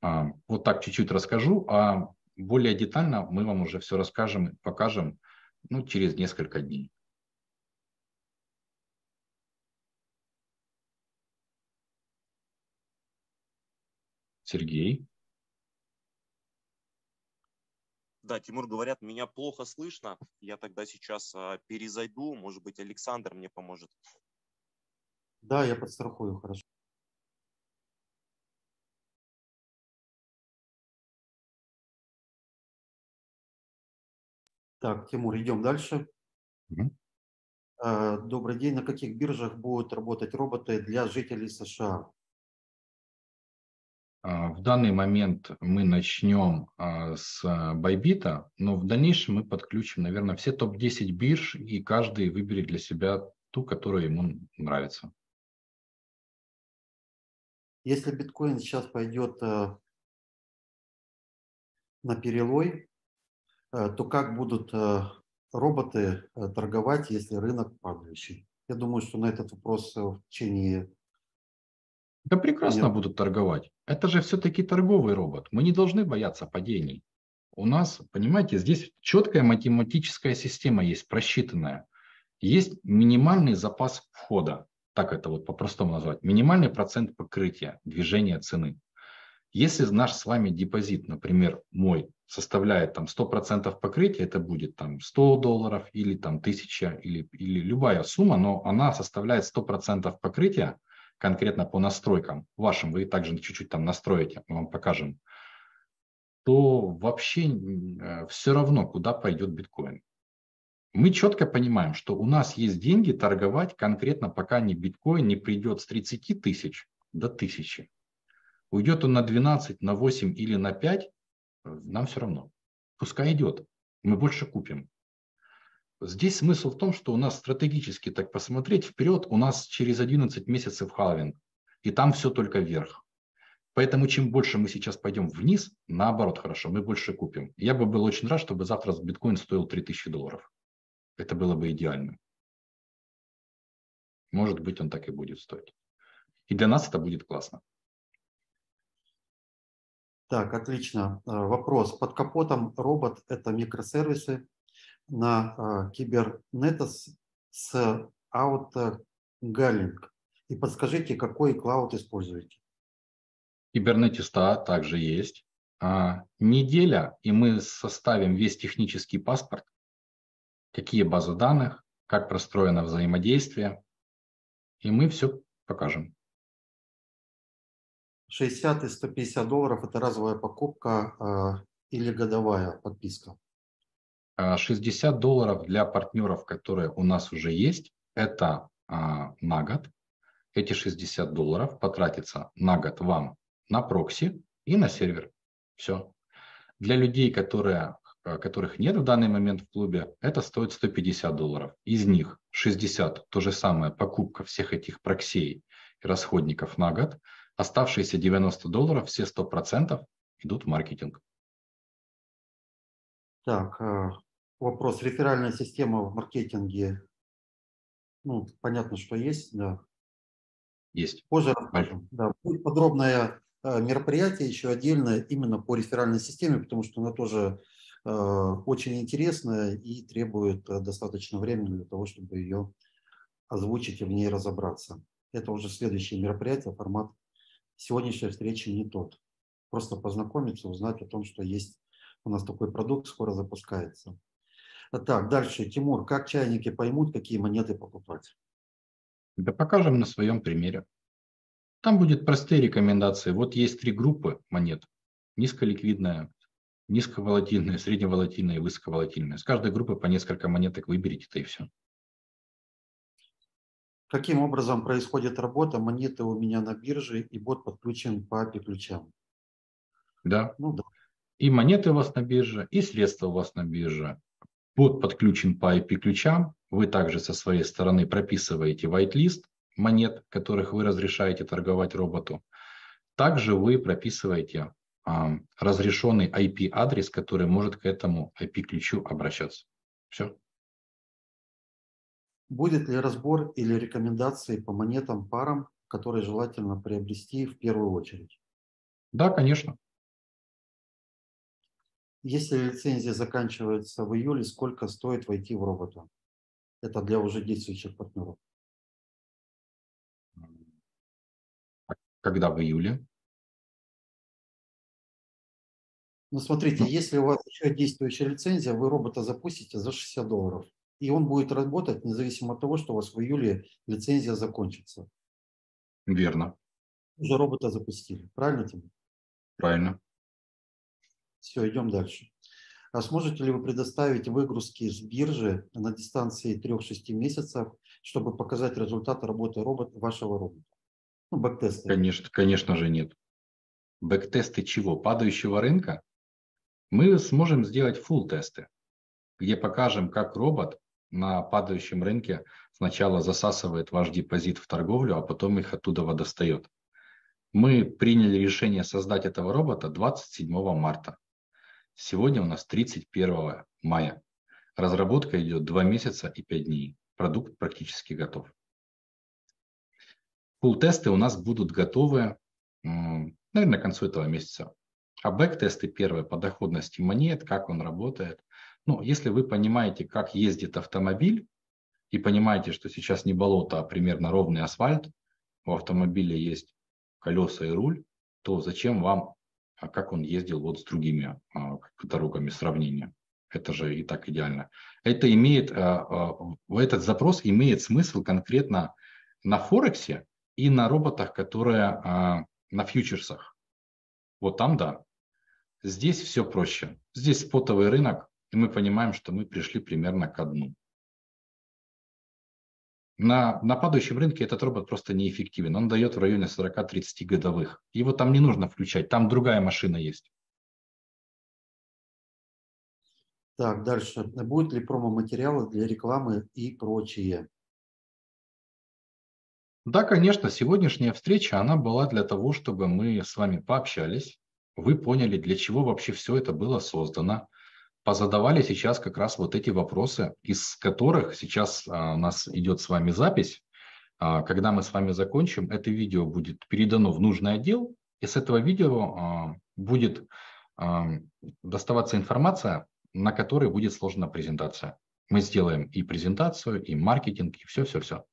Вот так чуть-чуть расскажу. Более детально мы вам уже все расскажем и покажем, ну, через несколько дней. Сергей. Да, Тимур, говорят, меня плохо слышно. Я тогда сейчас перезайду. Может быть, Александр мне поможет. Да, я подстрахую, хорошо. Так, Тимур, идем дальше. Добрый день. На каких биржах будут работать роботы для жителей США? В данный момент мы начнем с Bybit, но в дальнейшем мы подключим, наверное, все топ-10 бирж, и каждый выберет для себя ту, которая ему нравится. Если биткоин сейчас пойдет на перелой, то как будут роботы торговать, если рынок падающий? Я думаю, что на этот вопрос в течение... Да прекрасно будут торговать. Это же все-таки торговый робот. Мы не должны бояться падений. У нас, понимаете, здесь четкая математическая система есть, просчитанная. Есть минимальный запас входа, так это вот по-простому назвать, минимальный процент покрытия движения цены. Если наш с вами депозит, например, мой, составляет там 100% покрытия, это будет там $100 или там 1000 или любая сумма, но она составляет 100% покрытия, конкретно по настройкам вашим, вы также чуть-чуть там настроите, мы вам покажем, то вообще все равно, куда пойдет биткоин. Мы четко понимаем, что у нас есть деньги торговать конкретно, пока не биткоин не придет с 30 тысяч до 1000. Уйдет он на 12, на 8 или на 5, нам все равно. Пускай идет, мы больше купим. Здесь смысл в том, что у нас стратегически так посмотреть вперед, у нас через 11 месяцев халвинг, и там все только вверх. Поэтому чем больше мы сейчас пойдем вниз, наоборот хорошо, мы больше купим. Я бы был очень рад, чтобы завтра биткоин стоил $3000. Это было бы идеально. Может быть, он так и будет стоить. И для нас это будет классно. Так, отлично. Вопрос. Под капотом робот – это микросервисы на Kubernetes с outgalling. И подскажите, какой клауд используете? Kubernetes также есть. Неделя, и мы составим весь технический паспорт, какие базы данных, как простроено взаимодействие, и мы все покажем. $60 и $150 – это разовая покупка или годовая подписка? $60 для партнеров, которые у нас уже есть, это на год. Эти $60 потратятся на год вам на прокси и на сервер. Все. Для людей, которых нет в данный момент в клубе, это стоит $150. Из них $60 – то же самое покупка всех этих проксей и расходников на год. Оставшиеся $90, все 100% идут в маркетинг. Так, вопрос. Реферальная система в маркетинге. Ну, понятно, что есть, да. Есть. Позже расскажем. Да, будет подробное мероприятие еще отдельное именно по реферальной системе, потому что она тоже очень интересная и требует достаточно времени для того, чтобы ее озвучить и в ней разобраться. Это уже следующее мероприятие, формат сегодняшней встречи не тот. Просто познакомиться, узнать о том, что есть. У нас такой продукт скоро запускается. Так, дальше. Тимур, как чайники поймут, какие монеты покупать? Да покажем на своем примере. Там будут простые рекомендации. Вот есть 3 группы монет. Низколиквидная, низковолатильная, средневолатильная и высоковолатильная. С каждой группы по несколько монеток выберите, да и все. Каким образом происходит работа? Монеты у меня на бирже, и бот подключен по API-ключам. Да. Ну да. И монеты у вас на бирже, и средства у вас на бирже. Бот подключен по IP-ключам. Вы также со своей стороны прописываете whitelist монет, которых вы разрешаете торговать роботу. Также вы прописываете разрешенный IP-адрес, который может к этому IP-ключу обращаться. Все. Будет ли разбор или рекомендации по монетам, парам, которые желательно приобрести в первую очередь? Да, конечно. Если лицензия заканчивается в июле, сколько стоит войти в робота? Это для уже действующих партнеров. Когда в июле? Ну, смотрите, если у вас еще действующая лицензия, вы робота запустите за $60, и он будет работать независимо от того, что у вас в июле лицензия закончится. Верно. Уже робота запустили, правильно, Тим? Правильно. Все, идем дальше. А сможете ли вы предоставить выгрузки с биржи на дистанции 3-6 месяцев, чтобы показать результат работы вашего робота? Ну, бэктесты. Конечно же нет. Бэктесты чего? Падающего рынка? Мы сможем сделать фулл-тесты, где покажем, как робот на падающем рынке сначала засасывает ваш депозит в торговлю, а потом их оттуда достает. Мы приняли решение создать этого робота 27 марта. Сегодня у нас 31 мая. Разработка идет 2 месяца и 5 дней. Продукт практически готов. Фулл-тесты у нас будут готовы, наверное, к концу этого месяца. А бэк-тесты первые по доходности монет, как он работает. Ну, если вы понимаете, как ездит автомобиль, и понимаете, что сейчас не болото, а примерно ровный асфальт, у автомобиля есть колеса и руль, то зачем вам, как он ездил вот с другими дорогами сравнения? Это же и так идеально. Это имеет, этот запрос имеет смысл конкретно на Форексе и на роботах, которые на фьючерсах. Вот там да. Здесь все проще. Здесь спотовый рынок, и мы понимаем, что мы пришли примерно ко дну. На падающем рынке этот робот просто неэффективен. Он дает в районе 40-30 годовых. Его там не нужно включать, там другая машина есть. Так, дальше. Будет ли промо-материалы для рекламы и прочее? Да, конечно, сегодняшняя встреча, она была для того, чтобы мы с вами пообщались, вы поняли, для чего вообще все это было создано, позадавали сейчас как раз вот эти вопросы, из которых сейчас у нас идет с вами запись. Когда мы с вами закончим, это видео будет передано в нужный отдел, и с этого видео будет доставаться информация, на которой будет сложена презентация. Мы сделаем и презентацию, и маркетинг, и все-все-все.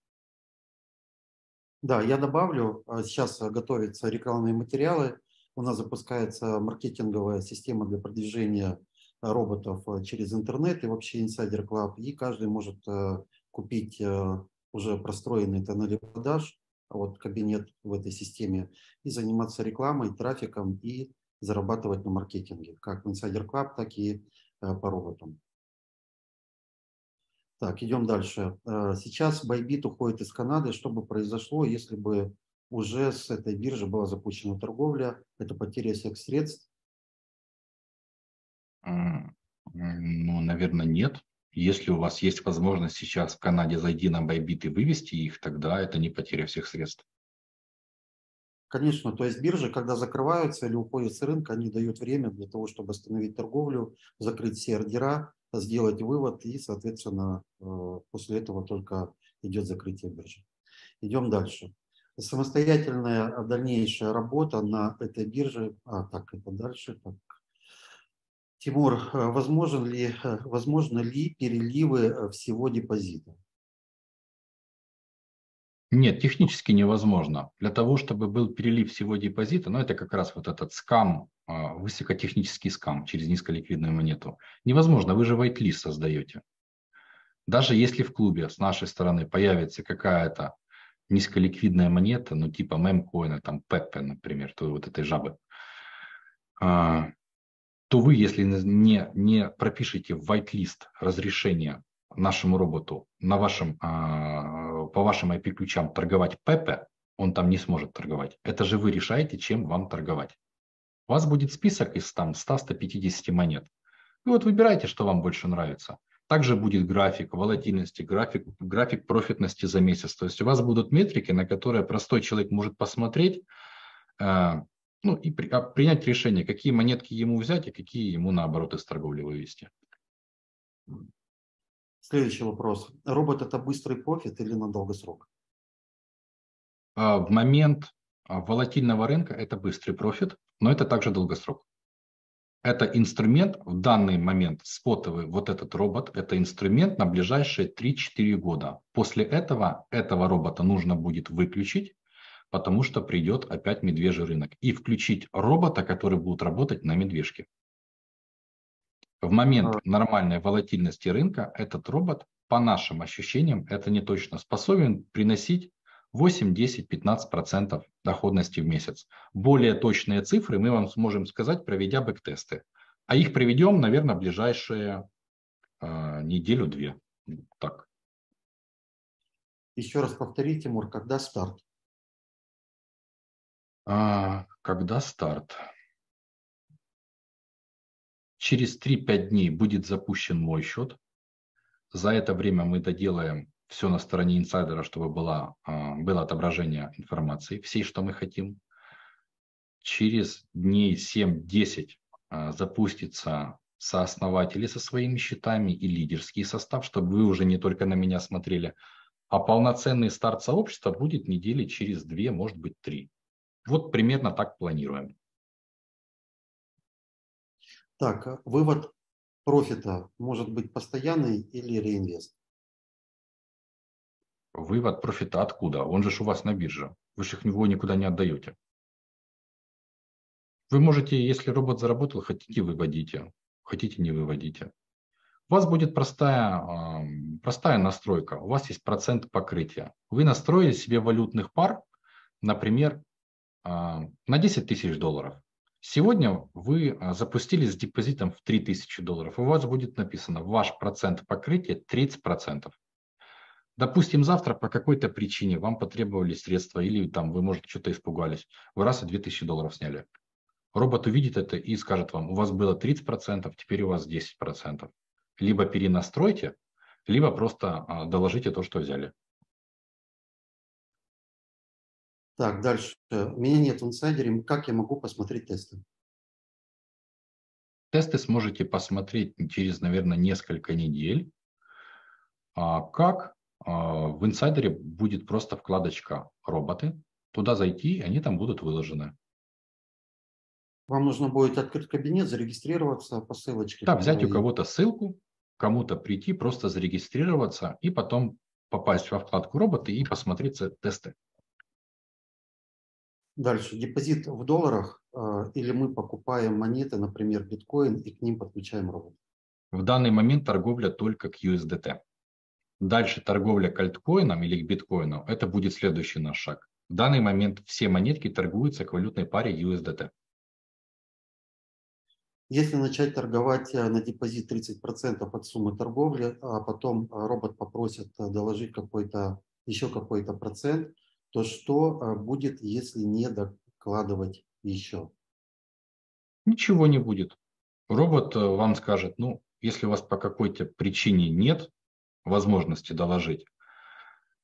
Да, я добавлю, сейчас готовятся рекламные материалы, у нас запускается маркетинговая система для продвижения роботов через интернет и вообще Insider Club, и каждый может купить уже простроенный тоннель продаж, вот кабинет в этой системе, и заниматься рекламой, трафиком и зарабатывать на маркетинге, как в Insider Club, так и по роботам. Так, идем дальше. Сейчас Bybit уходит из Канады. Что бы произошло, если бы уже с этой биржи была запущена торговля? Это потеря всех средств? Ну, наверное, нет. Если у вас есть возможность сейчас в Канаде зайти на Bybit и вывести их, тогда это не потеря всех средств. Конечно, то есть биржи, когда закрываются или уходят с рынка, они дают время для того, чтобы остановить торговлю, закрыть все ордера, сделать вывод, и, соответственно, после этого только идет закрытие биржи. Идем дальше. Самостоятельная дальнейшая работа на этой бирже. Это дальше. Так. Тимур, возможно ли переливы всего депозита? Нет, технически невозможно. Для того, чтобы был перелив всего депозита, но это как раз вот этот скам, высокотехнический скам через низколиквидную монету. Невозможно, вы же whitelist создаете. Даже если в клубе с нашей стороны появится какая-то низколиквидная монета, ну типа мемкоина, там Пеппе, например, то вот этой жабы, то вы, если не пропишите в whitelist разрешение нашему роботу на вашем, по вашим IP-ключам торговать Пеппе, он там не сможет торговать. Это же вы решаете, чем вам торговать. У вас будет список из 100-150 монет. И вот выбирайте, что вам больше нравится. Также будет график волатильности, график профитности за месяц. То есть у вас будут метрики, на которые простой человек может посмотреть и принять решение, какие монетки ему взять, а какие ему наоборот из торговли вывести. Следующий вопрос. Робот – это быстрый профит или на долгосрок? В момент волатильного рынка это быстрый профит, но это также долгосрок. Это инструмент, в данный момент спотовый, вот этот робот, это инструмент на ближайшие 3-4 года. После этого робота нужно будет выключить, потому что придет опять медвежий рынок. И включить робота, который будет работать на медвежке. В момент нормальной волатильности рынка этот робот, по нашим ощущениям, это не точно, способен приносить 8, 10, 15% доходности в месяц. Более точные цифры мы вам сможем сказать, проведя бэктесты. А их проведем, наверное, в ближайшие неделю-две. Так. Еще раз повторите, Тимур, когда старт? Когда старт? Через 3-5 дней будет запущен мой счет. За это время мы доделаем все на стороне инсайдера, чтобы было отображение информации, всей, что мы хотим. Через дней 7-10 запустится сооснователи со своими счетами и лидерский состав, чтобы вы уже не только на меня смотрели. А полноценный старт сообщества будет недели через 2, может быть 3. Вот примерно так планируем. Так, вывод профита может быть постоянный или реинвест? Вывод профита откуда? Он же у вас на бирже. Вы же его никуда не отдаете. Вы можете, если робот заработал, хотите выводите, хотите не выводите. У вас будет простая настройка. У вас есть процент покрытия. Вы настроили себе валютных пар, например, на $10 000. Сегодня вы запустились с депозитом в $3000. У вас будет написано, ваш процент покрытия 30%. Допустим, завтра по какой-то причине вам потребовались средства или там вы, может, что-то испугались. Вы раз и $2000 сняли. Робот увидит это и скажет вам, у вас было 30%, теперь у вас 10%. Либо перенастройте, либо просто доложите то, что взяли. Так, дальше. Меня нет в инсайдере. Как я могу посмотреть тесты? Тесты сможете посмотреть через, наверное, несколько недель. Как в инсайдере будет просто вкладочка «Роботы». Туда зайти, они там будут выложены. Вам нужно будет открыть кабинет, зарегистрироваться по ссылочке. Да, взять у кого-то ссылку, кому-то прийти, просто зарегистрироваться и потом попасть во вкладку «Роботы» и посмотреть тесты. Дальше. Депозит в долларах или мы покупаем монеты, например, биткоин, и к ним подключаем робот? В данный момент торговля только к USDT. Дальше торговля к альткоинам или к биткоину – это будет следующий наш шаг. В данный момент все монетки торгуются к валютной паре USDT. Если начать торговать на депозит 30% от суммы торговли, а потом робот попросит доложить еще какой-то процент, то что будет, если не докладывать еще? Ничего не будет. Робот вам скажет, ну, если у вас по какой-то причине нет возможности доложить,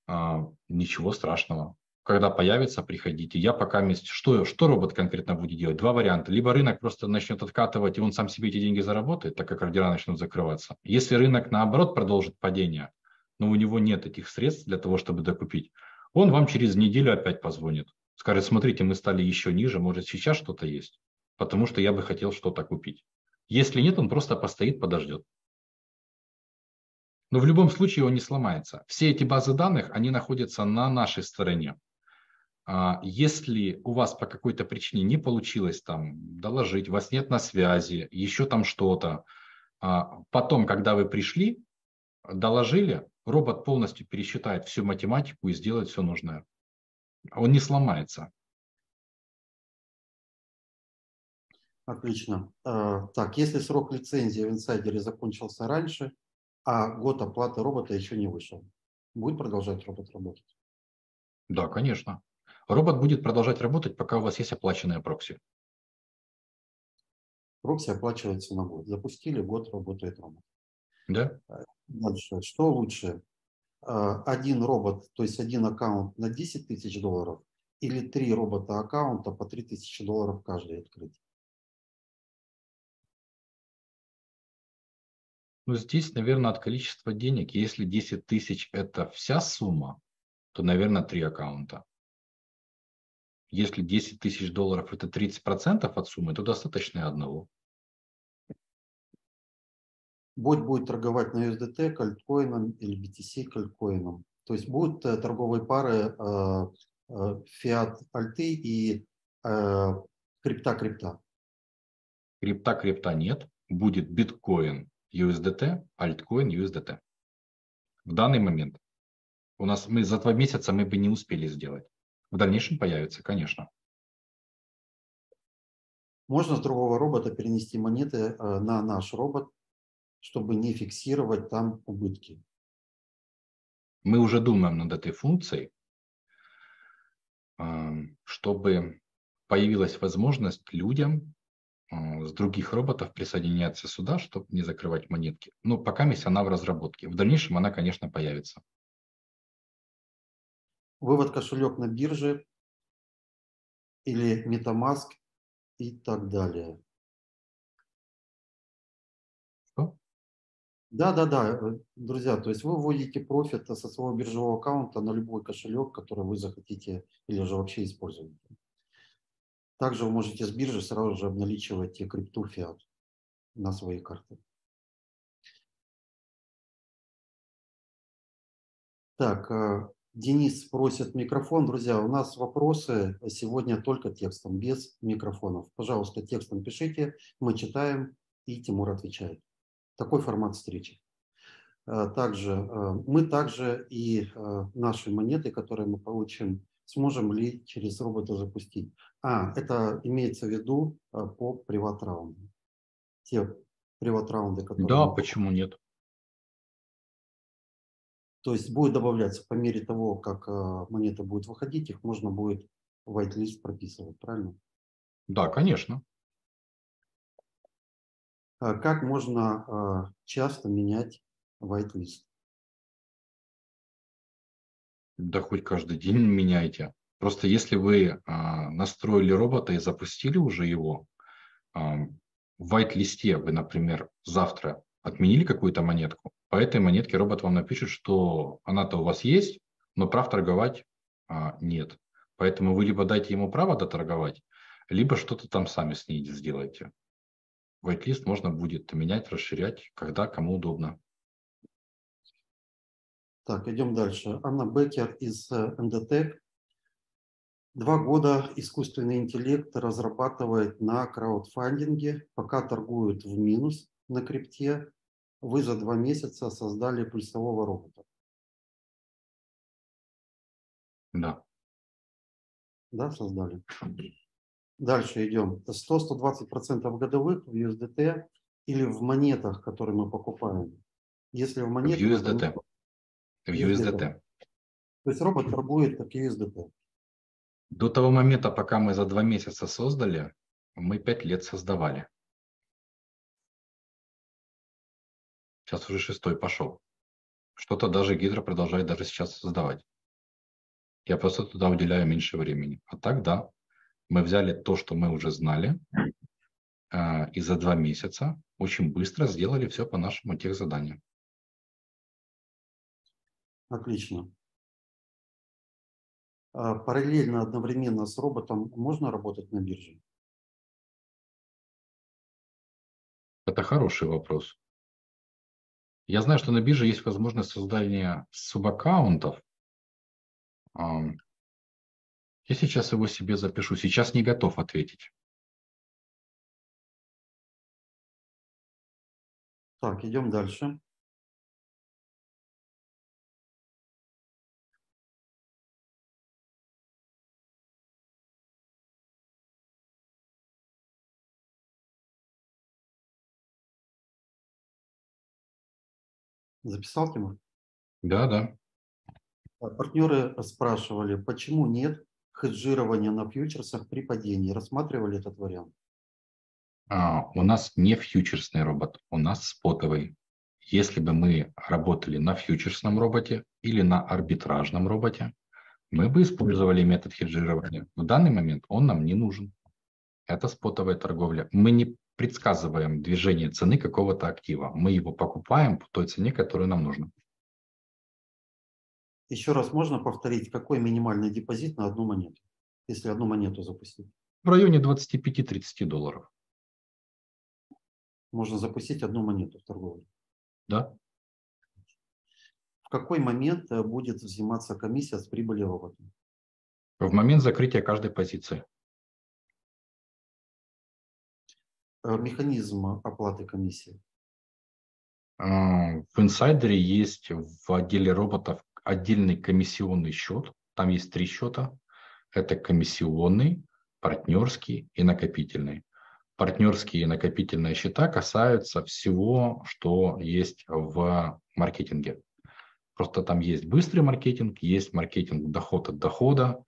ничего страшного. Когда появится, приходите. Я пока что робот конкретно будет делать? Два варианта. Либо рынок просто начнет откатывать, и он сам себе эти деньги заработает, так как ордера начнут закрываться. Если рынок, наоборот, продолжит падение, но у него нет этих средств для того, чтобы докупить, он вам через неделю опять позвонит. Скажет, смотрите, мы стали еще ниже, может сейчас что-то есть, потому что я бы хотел что-то купить. Если нет, он просто постоит, подождет. Но в любом случае он не сломается. Все эти базы данных, они находятся на нашей стороне. Если у вас по какой-то причине не получилось там доложить, вас нет на связи, еще там что-то, потом, когда вы пришли, доложили, робот полностью пересчитает всю математику и сделает все нужное. Он не сломается. Отлично. Так, если срок лицензии в инсайдере закончился раньше, а год оплаты робота еще не вышел, будет продолжать робот работать? Да, конечно. Робот будет продолжать работать, пока у вас есть оплаченные прокси. Прокси оплачивается на год. Запустили, год работает робот. Да. Дальше. Что лучше? Один робот, то есть один аккаунт на $10 000 или 3 робота аккаунта по $3000 каждый открыть? Ну, здесь, наверное, от количества денег. Если 10 тысяч – это вся сумма, то, наверное, 3 аккаунта. Если $10 000 – это 30% от суммы, то достаточно и одного. Бот будет торговать на USDT к альткоинам или BTC к альткоинам. То есть будут торговые пары фиат альты и крипта-крипта? Крипта-крипта нет. будет биткоин USDT, альткоин USDT. В данный момент у нас за 2 месяца мы бы не успели сделать. В дальнейшем появится, конечно. Можно с другого робота перенести монеты на наш робот, чтобы не фиксировать там убытки? Мы уже думаем над этой функцией, чтобы появилась возможность людям с других роботов присоединяться сюда, чтобы не закрывать монетки. Но пока она в разработке. В дальнейшем она, конечно, появится. Вывод кошелек на бирже или MetaMask и так далее. Что? Да, друзья, то есть вы вводите профит со своего биржевого аккаунта на любой кошелек, который вы захотите или же вообще используете. Также вы можете с биржи сразу же обналичивать крипту фиат на свои карты. Так, Денис просит микрофон. Друзья, у нас вопросы сегодня только текстом, без микрофонов. Пожалуйста, текстом пишите, мы читаем, и Тимур отвечает. Такой формат встречи. Также мы также и наши монеты, которые мы получим, сможем ли через робота запустить. Это имеется в виду по приват-раунду. Те приват-раунды, которые... Да, почему нет? То есть будет добавляться по мере того, как монеты будут выходить, их можно будет в whitelist прописывать, правильно? Да, конечно. Как можно часто менять whitelist? Да хоть каждый день меняйте. Просто если вы настроили робота и запустили уже его, в whitelist-листе вы, например, завтра отменили какую-то монетку, по этой монетке робот вам напишет, что она-то у вас есть, но прав торговать нет. Поэтому вы либо дайте ему право доторговать, либо что-то там сами с ней сделайте. Whitelist можно будет менять, расширять, когда кому удобно. Так, идем дальше. Анна Беккер из Endotech. 2 года искусственный интеллект разрабатывает на краудфандинге, пока торгуют в минус на крипте. Вы за 2 месяца создали пульсового робота. Да. Да, создали. Дальше идем. 100-120% годовых в USDT или в монетах, которые мы покупаем? Если в монетах... В USDT. В USDT. То есть робот торгует как USDT. До того момента, пока мы за 2 месяца создали, мы 5 лет создавали. Сейчас уже 6-й пошел. Что-то даже Гидра продолжает даже сейчас создавать. Я просто туда уделяю меньше времени. А так, да, мы взяли то, что мы уже знали, и за 2 месяца очень быстро сделали все по нашему техзаданию. Отлично. Параллельно, одновременно с роботом можно работать на бирже? Это хороший вопрос. Я знаю, что на бирже есть возможность создания субаккаунтов. Я сейчас его себе запишу. Сейчас не готов ответить. Так, идем дальше. Записал, Тимур? Да. Партнеры спрашивали, почему нет хеджирования на фьючерсах при падении? Рассматривали этот вариант? У нас не фьючерсный робот, у нас спотовый. Если бы мы работали на фьючерсном роботе или на арбитражном роботе, мы бы использовали метод хеджирования. В данный момент он нам не нужен. Это спотовая торговля. Мы не предсказываем движение цены какого-то актива. Мы его покупаем по той цене, которая нам нужна. Еще раз можно повторить, какой минимальный депозит на одну монету, если одну монету запустить? В районе 25-30 долларов. Можно запустить одну монету в торговле? Да. В какой момент будет взиматься комиссия с прибыли робота? В момент закрытия каждой позиции. механизм оплаты комиссии? В Инсайдере есть в отделе роботов отдельный комиссионный счет. Там есть три счета. Это комиссионный, партнерский и накопительный. Партнерские и накопительные счета касаются всего, что есть в маркетинге. Просто там есть быстрый маркетинг, есть маркетинг доход от дохода.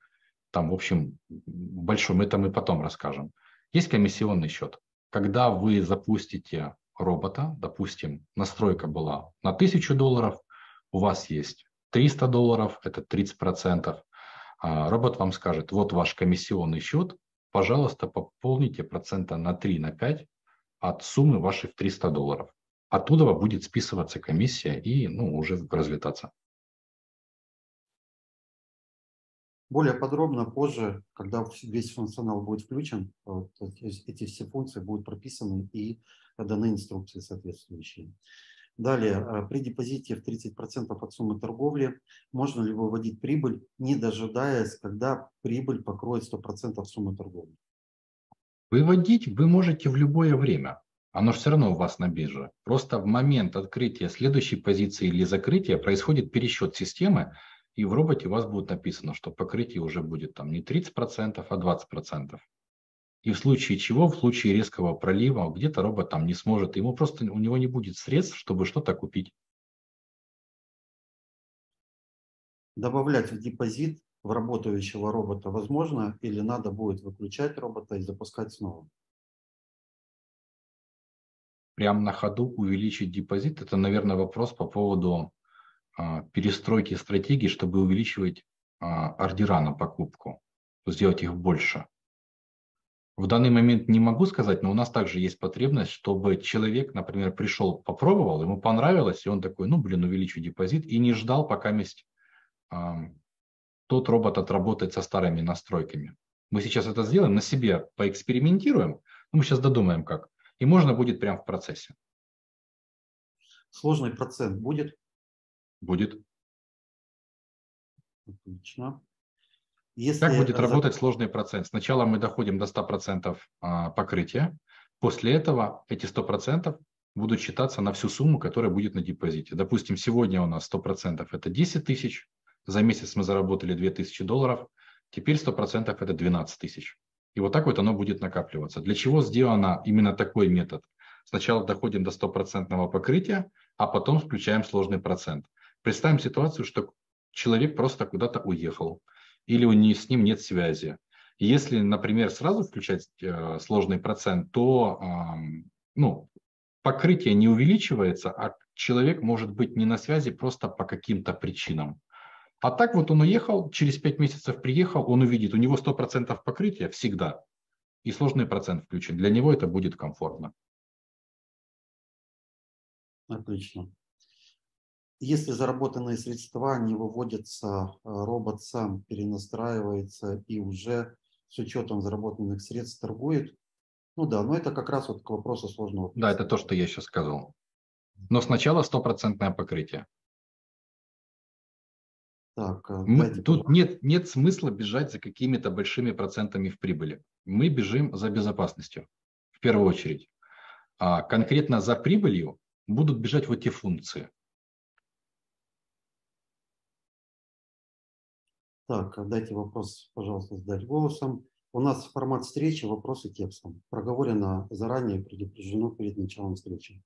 Там, в общем, большой, мы там и потом расскажем. Есть комиссионный счет. Когда вы запустите робота, допустим, настройка была на $1000, у вас есть $300, это 30%. Робот вам скажет: вот ваш комиссионный счет, пожалуйста, пополните процента на 3, на 5 от суммы вашей в $300. Оттуда будет списываться комиссия и уже разлетаться. Более подробно позже, когда весь функционал будет включен, эти все функции будут прописаны и даны инструкции соответствующие. Далее, при депозите в 30% от суммы торговли можно ли выводить прибыль, не дожидаясь, когда прибыль покроет 100% суммы торговли? Выводить вы можете в любое время. Оно все равно у вас на бирже. Просто в момент открытия следующей позиции или закрытия происходит пересчет системы, и в роботе у вас будет написано, что покрытие уже будет там не 30%, а 20%. И в случае чего, в случае резкого пролива, где-то робот там не сможет, ему просто, у него не будет средств, чтобы что-то купить. Добавлять в депозит в работающего робота возможно, или надо будет выключать робота и запускать снова? Прямо на ходу увеличить депозит, это, наверное, вопрос по поводу перестройки стратегии, чтобы увеличивать ордера на покупку, сделать их больше. В данный момент не могу сказать, но у нас также есть потребность, чтобы человек, например, пришел, попробовал, ему понравилось, и он такой: увеличу депозит, и не ждал, пока тот робот отработает со старыми настройками. Мы сейчас это сделаем, на себе поэкспериментируем, мы сейчас додумаем как, и можно будет прямо в процессе. Сложный процент будет? Будет. Отлично. Если как будет работать сложный процент? Сначала мы доходим до 100% покрытия. После этого эти 100% будут считаться на всю сумму, которая будет на депозите. Допустим, сегодня у нас 100% это 10 тысяч. За месяц мы заработали $2000. Теперь 100% это 12 тысяч. И вот так вот оно будет накапливаться. Для чего сделан именно такой метод? Сначала доходим до 100% покрытия, а потом включаем сложный процент. Представим ситуацию, что человек просто куда-то уехал, или с ним нет связи. Если, например, сразу включать сложный процент, то покрытие не увеличивается, а человек может быть не на связи просто по каким-то причинам. А так вот он уехал, через 5 месяцев приехал, он увидит, у него 100% покрытия всегда, и сложный процент включен. Для него это будет комфортно. Отлично. Если заработанные средства не выводятся, робот сам перенастраивается и уже с учетом заработанных средств торгует. Но это как раз вот к вопросу сложного. Да, это то, что я сейчас сказал. Но сначала 100% покрытие. Так, тут нет смысла бежать за какими-то большими процентами в прибыли. Мы бежим за безопасностью в первую очередь. А конкретно за прибылью будут бежать вот те функции. Так, дайте вопрос, пожалуйста, задать голосом. У нас формат встречи, вопросы текстом. Проговорено заранее, предупреждено перед началом встречи.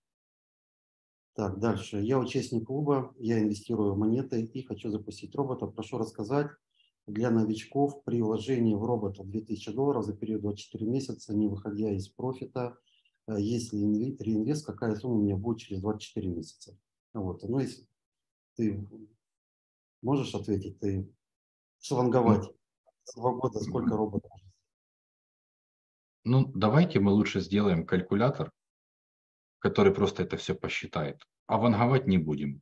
Так, дальше. Я участник клуба, я инвестирую в монеты и хочу запустить робота. Прошу рассказать для новичков при вложении в робота $2000 за период 24 месяца, не выходя из профита, если реинвест, какая сумма у меня будет через 24 месяца. Вот. Если ты можешь ответить, ты... Шланговать. 2 года сколько роботов? Давайте мы лучше сделаем калькулятор, который просто это все посчитает. А ванговать не будем.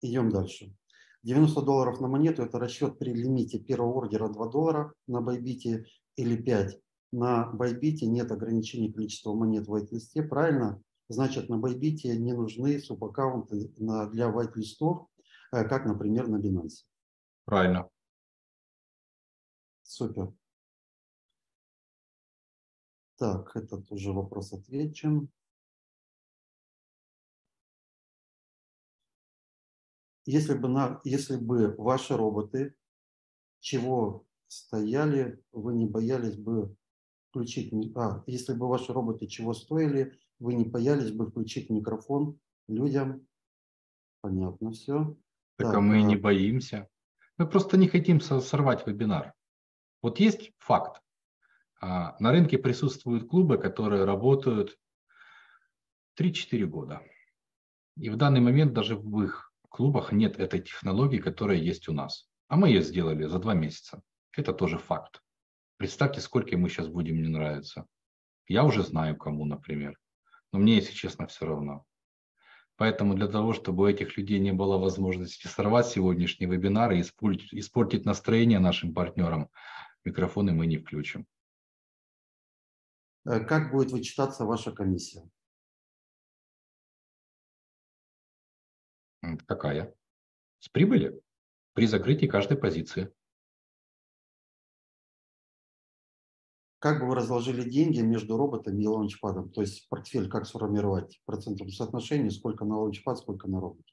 Идем дальше. $90 на монету – это расчет при лимите первого ордера $2 на Bybit или 5. На Bybit нет ограничений количества монет в вайт-листе, правильно? Значит, на Bybit не нужны субаккаунты для вайт-листов, как, например, на Binance. Правильно. Супер. Так, этот уже вопрос отвечен. Если бы ваши роботы чего стояли, вы не боялись бы включить... Если бы ваши роботы чего стоили, вы не боялись бы включить микрофон людям. Понятно все. Так, а мы не боимся. Мы просто не хотим сорвать вебинар. Вот есть факт. На рынке присутствуют клубы, которые работают 3-4 года. И в данный момент даже в их клубах нет этой технологии, которая есть у нас. А мы ее сделали за 2 месяца. Это тоже факт. Представьте, сколько ему сейчас будем не нравиться. Я уже знаю, кому, например. Но мне, если честно, все равно. Поэтому для того, чтобы у этих людей не было возможности сорвать сегодняшний вебинар и испортить настроение нашим партнерам, микрофоны мы не включим. Как будет вычитаться ваша комиссия? Какая? С прибыли? При закрытии каждой позиции. Как бы вы разложили деньги между роботами и лаунчпадом? То есть портфель как сформировать в процентном соотношении? Сколько на лаунчпад, сколько на робот?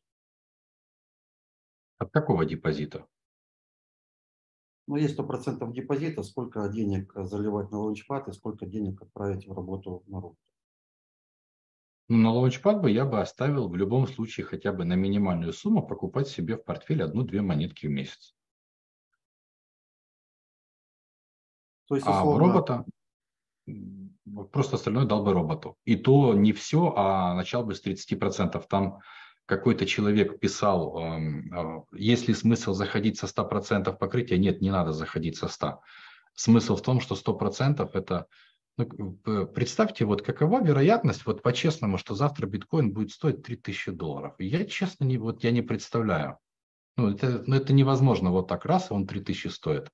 От какого депозита? Ну, есть 100% депозита, сколько денег заливать на лаунчпад и сколько денег отправить в работу на робот? Ну, на лаунчпад я бы оставил в любом случае хотя бы на минимальную сумму покупать себе в портфель 1-2 монетки в месяц. То есть, условно... А робота просто остальное дал бы роботу. И то не все, а начал бы с 30%. Там какой-то человек писал, есть ли смысл заходить со 100% покрытия? Нет, не надо заходить со 100%. Смысл в том, что 100% это... Ну, представьте, вот какова вероятность, вот по-честному, что завтра биткоин будет стоить $3000. Я, честно, я не представляю. Ну, это невозможно вот так раз, он 3000 стоит.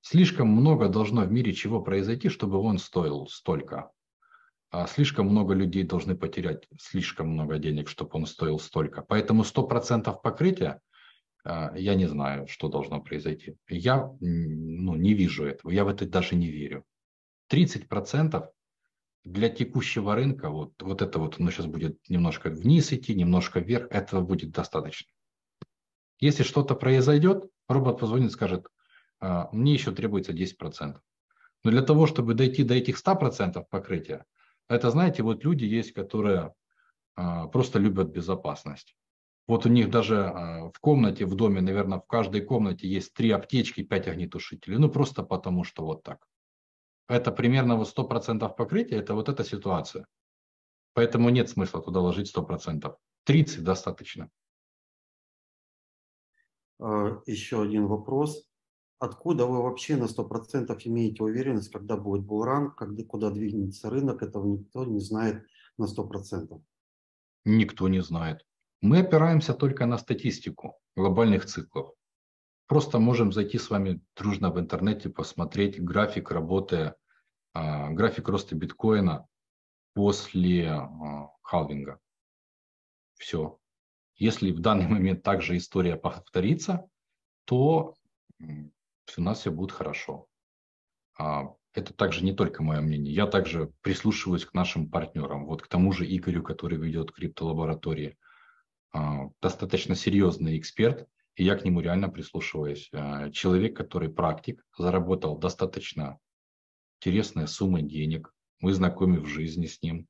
Слишком много должно в мире чего произойти, чтобы он стоил столько. Слишком много людей должны потерять слишком много денег, чтобы он стоил столько. Поэтому 100% покрытия, я не знаю, что должно произойти. Я не вижу этого, я в это даже не верю. 30% для текущего рынка, вот это сейчас будет немножко вниз идти, немножко вверх, этого будет достаточно. Если что-то произойдет, робот позвонит и скажет, мне еще требуется 10%. Но для того, чтобы дойти до этих 100% покрытия, это, знаете, вот люди есть, которые просто любят безопасность. Вот у них даже в комнате, в доме, наверное, в каждой комнате есть 3 аптечки, 5 огнетушителей. Ну, просто потому, что вот так. Это примерно 100% покрытия, это вот эта ситуация. Поэтому нет смысла туда ложить 100%. 30% достаточно. Еще один вопрос. Откуда вы вообще на 100% имеете уверенность, когда будет буллран, куда двигается рынок? Этого никто не знает на 100%. Никто не знает. Мы опираемся только на статистику глобальных циклов. Просто можем зайти с вами дружно в интернете, посмотреть график график роста биткоина после халвинга. Все. Если в данный момент также история повторится, то у нас все будет хорошо. Это также не только мое мнение. Я также прислушиваюсь к нашим партнерам, вот к тому же Игорю, который ведет криптолаборатории. Достаточно серьезный эксперт. И я к нему реально прислушиваюсь. Человек, который практик, заработал достаточно интересные суммы денег. Мы знакомы в жизни с ним.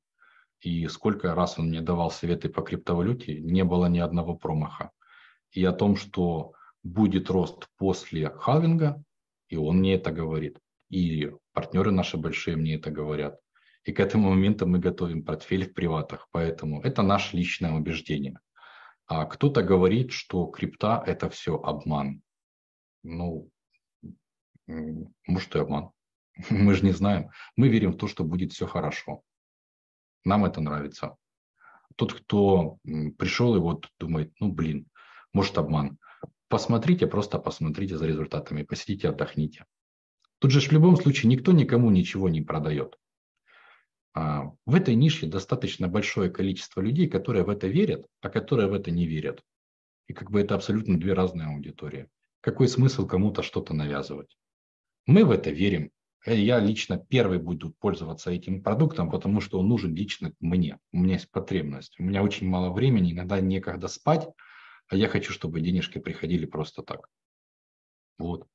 И сколько раз он мне давал советы по криптовалюте, не было ни одного промаха. И о том, что будет рост после халвинга, и он мне это говорит. И партнеры наши большие мне это говорят. И к этому моменту мы готовим портфель в приватах. Поэтому это наше личное убеждение. А кто-то говорит, что крипта – это все обман. Ну, может и обман. Мы же не знаем. Мы верим в то, что будет все хорошо. Нам это нравится. Тот, кто пришел и думает, может обман. Просто посмотрите за результатами, посидите, отдохните. Тут же в любом случае никто никому ничего не продает. В этой нише достаточно большое количество людей, которые в это верят, а которые в это не верят. И это абсолютно 2 разные аудитории. Какой смысл кому-то что-то навязывать? Мы в это верим, Я лично первый буду пользоваться этим продуктом, потому что он нужен лично мне. У меня есть потребность. У меня очень мало времени, иногда некогда спать, а я хочу, чтобы денежки приходили просто так. Вот.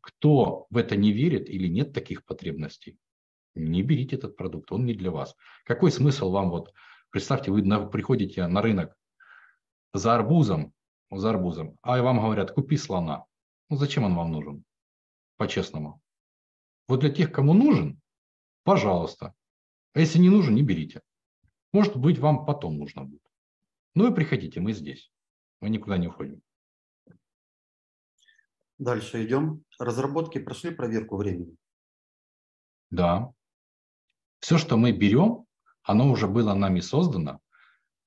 Кто в это не верит или нет таких потребностей, не берите этот продукт, он не для вас. Какой смысл вам, вот представьте, вы приходите на рынок за арбузом, а вам говорят, купи слона. Ну зачем он вам нужен? По-честному. Вот для тех, кому нужен, пожалуйста. А если не нужен, не берите. Может быть, вам потом нужно будет. Ну и приходите, мы здесь. Мы никуда не уходим. Дальше идем. Разработки прошли проверку времени? Да. Все, что мы берем, оно уже было нами создано.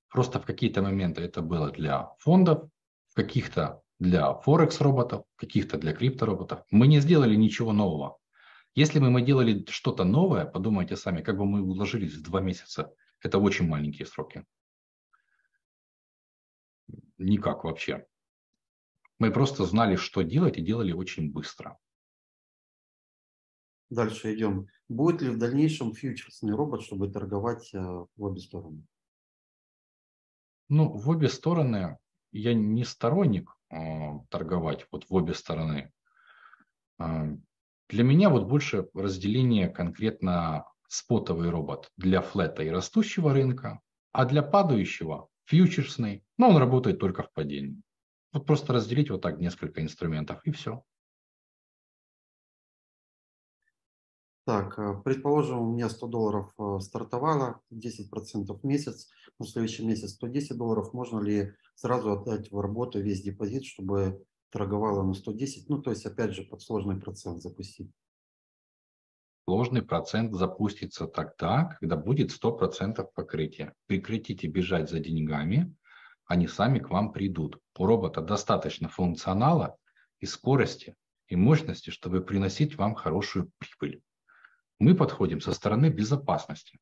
Просто в какие-то моменты это было для фондов, в каких-то для Форекс-роботов, в каких-то для криптороботов. Мы не сделали ничего нового. Если мы делали что-то новое, подумайте сами, как бы мы уложились в 2 месяца. Это очень маленькие сроки. Никак вообще. Мы просто знали, что делать, и делали очень быстро. Дальше идем. Будет ли в дальнейшем фьючерсный робот, чтобы торговать в обе стороны? Ну, в обе стороны я не сторонник торговать вот в обе стороны. Для меня вот больше разделение конкретно спотовый робот для флета и растущего рынка, а для падающего фьючерсный, но он работает только в падении. Вот просто разделить вот так несколько инструментов и все. Так, предположим, у меня $100 стартовало, 10% в месяц, ну, в следующий месяц $110. Можно ли сразу отдать в работу весь депозит, чтобы торговало на 110? Ну, то есть, опять же, под сложный процент запустить. Сложный процент запустится тогда, когда будет 100% покрытия. Прекратите бежать за деньгами, они сами к вам придут. У робота достаточно функционала и скорости, и мощности, чтобы приносить вам хорошую прибыль. Мы подходим со стороны безопасности.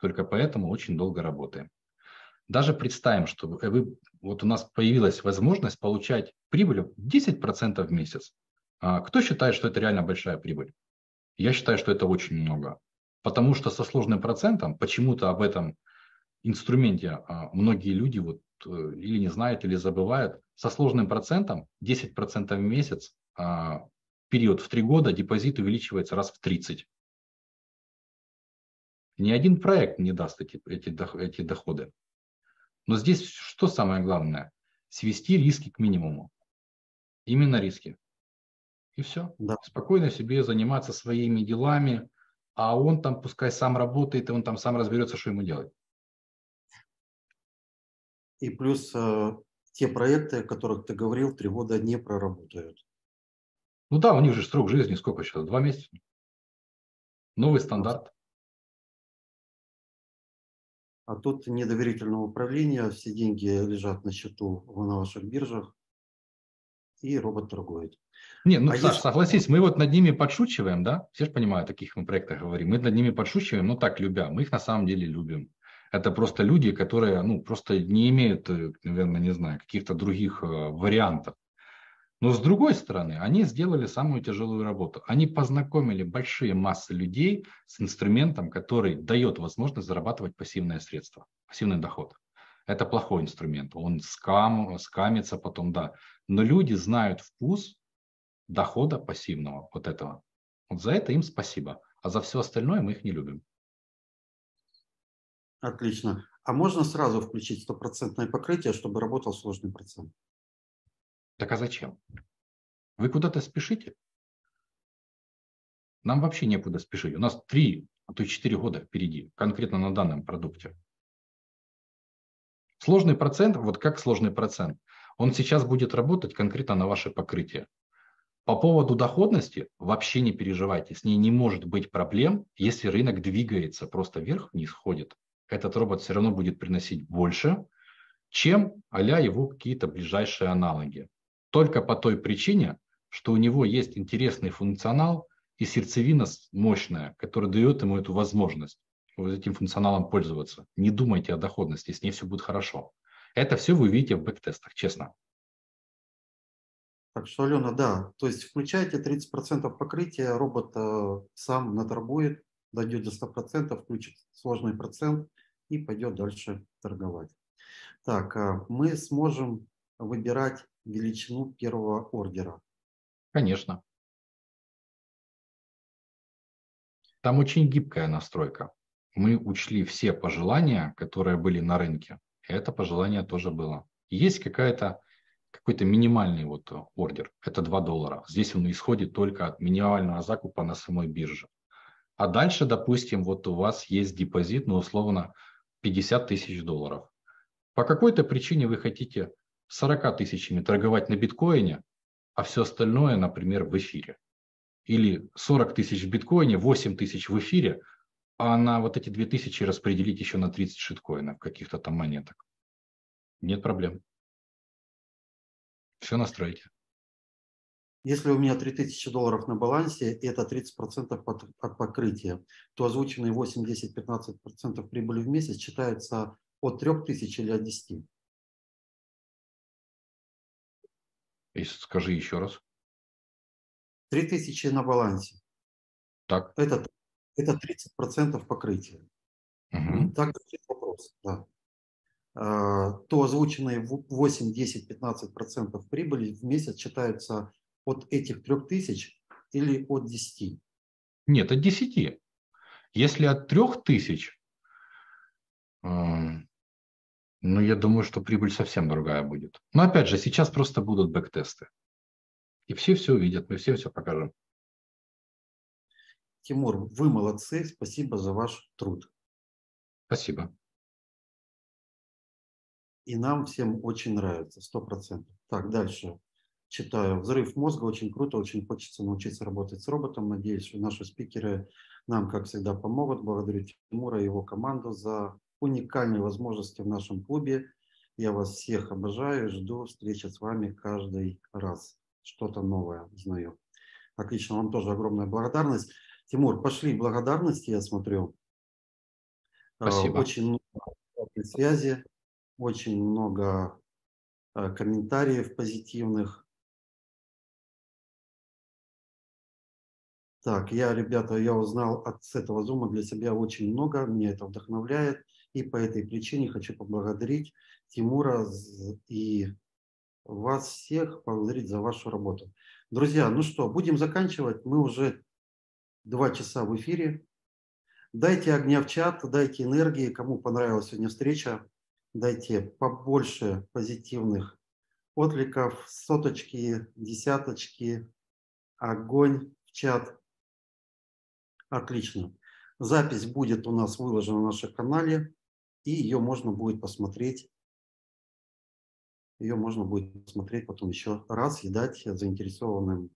Только поэтому очень долго работаем. Даже представим, что вот у нас появилась возможность получать прибыль 10% в месяц. Кто считает, что это реально большая прибыль? Я считаю, что это очень много. Потому что со сложным процентом почему-то об этом инструменте многие люди вот или не знают, или забывают. Со сложным процентом 10% в месяц, период в 3 года, депозит увеличивается раз в 30. Ни один проект не даст эти доходы. Но здесь что самое главное? Свести риски к минимуму. Именно риски. И все. Да. Спокойно себе заниматься своими делами, а он там пускай сам работает, и он там сам разберется, что ему делать. И плюс те проекты, о которых ты говорил, 3 года не проработают. Ну да, у них же срок жизни сколько сейчас? 2 месяца. Новый стандарт. А тут недоверительного управления, все деньги лежат на счету на ваших биржах, и робот торгует. Не, ну, Саш, согласись, мы вот над ними подшучиваем, да? Все же понимают, о каких мы проектах говорим. Мы над ними подшучиваем, но так любя. Мы их на самом деле любим. Это просто люди, которые, ну, просто не имеют, наверное, не знаю, каких-то других вариантов. Но с другой стороны, они сделали самую тяжелую работу. Они познакомили большие массы людей с инструментом, который дает возможность зарабатывать пассивные средства, пассивный доход. Это плохой инструмент, он скамится потом, да. Но люди знают вкус дохода пассивного, вот этого. Вот за это им спасибо, а за все остальное мы их не любим. Отлично. А можно сразу включить 100% покрытие, чтобы работал сложный процент? Так а зачем? Вы куда-то спешите? Нам вообще некуда спешить. У нас 3, а то и 4 года впереди, конкретно на данном продукте. Сложный процент, вот как сложный процент, он сейчас будет работать конкретно на ваше покрытие. По поводу доходности вообще не переживайте, с ней не может быть проблем, если рынок двигается просто вверх-вниз, ходит. Этот робот все равно будет приносить больше, чем а-ля его какие-то ближайшие аналоги. Только по той причине, что у него есть интересный функционал и сердцевина мощная, которая дает ему эту возможность вот этим функционалом пользоваться. Не думайте о доходности, с ней все будет хорошо. Это все вы увидите в бэктестах, честно. Так что, Алена, да, то есть включайте 30% покрытия, робот сам наторгует, дойдет до 100%, включит сложный процент и пойдет дальше торговать. Так, мы сможем выбирать величину первого ордера? Конечно. Там очень гибкая настройка. Мы учли все пожелания, которые были на рынке. Это пожелание тоже было. Есть какой-то минимальный вот ордер. Это $2. Здесь он исходит только от минимального закупа на самой бирже. А дальше, допустим, вот у вас есть депозит, ну, условно, $50 000. По какой-то причине вы хотите 40 000 торговать на биткоине, а все остальное, например, в эфире. Или 40 000 в биткоине, 8 000 в эфире, а на вот эти 2000 распределить еще на 30 шиткоинов, каких-то там монеток. Нет проблем. Все настроите. Если у меня $3000 на балансе, и это 30% от покрытия, то озвученные 8, 10, 15% прибыли в месяц считаются от 3000 или от 10. И скажи еще раз. 3000 на балансе. Так. Это 30% покрытия. Угу. Так, вопрос, да. То озвученные 8, 10, 15% прибыли в месяц считаются от этих 3000 или от 10? Нет, от 10. Если от 3000, ну, я думаю, что прибыль совсем другая будет. Но опять же, сейчас просто будут бэктесты. И все увидят, мы всем все покажем. Тимур, вы молодцы, спасибо за ваш труд. Спасибо. И нам всем очень нравится, 100%. Так, дальше читаю. Взрыв мозга, очень круто, очень хочется научиться работать с роботом. Надеюсь, что наши спикеры нам, как всегда, помогут. Благодарю Тимура и его команду за уникальные возможности в нашем клубе. Я вас всех обожаю, жду встречи с вами каждый раз. Что-то новое узнаю. Отлично, вам тоже огромная благодарность. Тимур, пошли благодарности, я смотрю. Спасибо. Очень много связи. Очень много комментариев позитивных. Так, ребята, я узнал с этого зума для себя очень много, меня это вдохновляет. И по этой причине хочу поблагодарить Тимура и вас всех, поблагодарить за вашу работу. Друзья, ну что, будем заканчивать. Мы уже 2 часа в эфире. Дайте огня в чат, дайте энергии, кому понравилась сегодня встреча. Дайте побольше позитивных откликов, соточки, десяточки, огонь в чат. Отлично. Запись будет у нас выложена на нашем канале, и ее можно будет посмотреть. Ее можно будет посмотреть потом еще раз и дать заинтересованным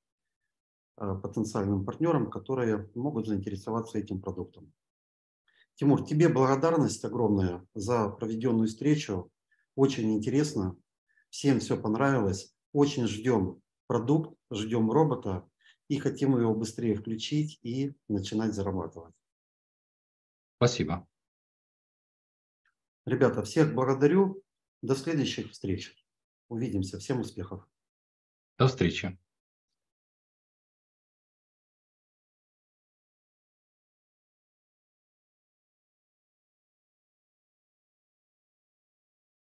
потенциальным партнерам, которые могут заинтересоваться этим продуктом. Тимур, тебе благодарность огромная за проведенную встречу. Очень интересно. Всем все понравилось. Очень ждем продукт, ждем робота и хотим его быстрее включить и начинать зарабатывать. Спасибо. Ребята, всех благодарю. До следующих встреч. Увидимся. Всем успехов. До встречи.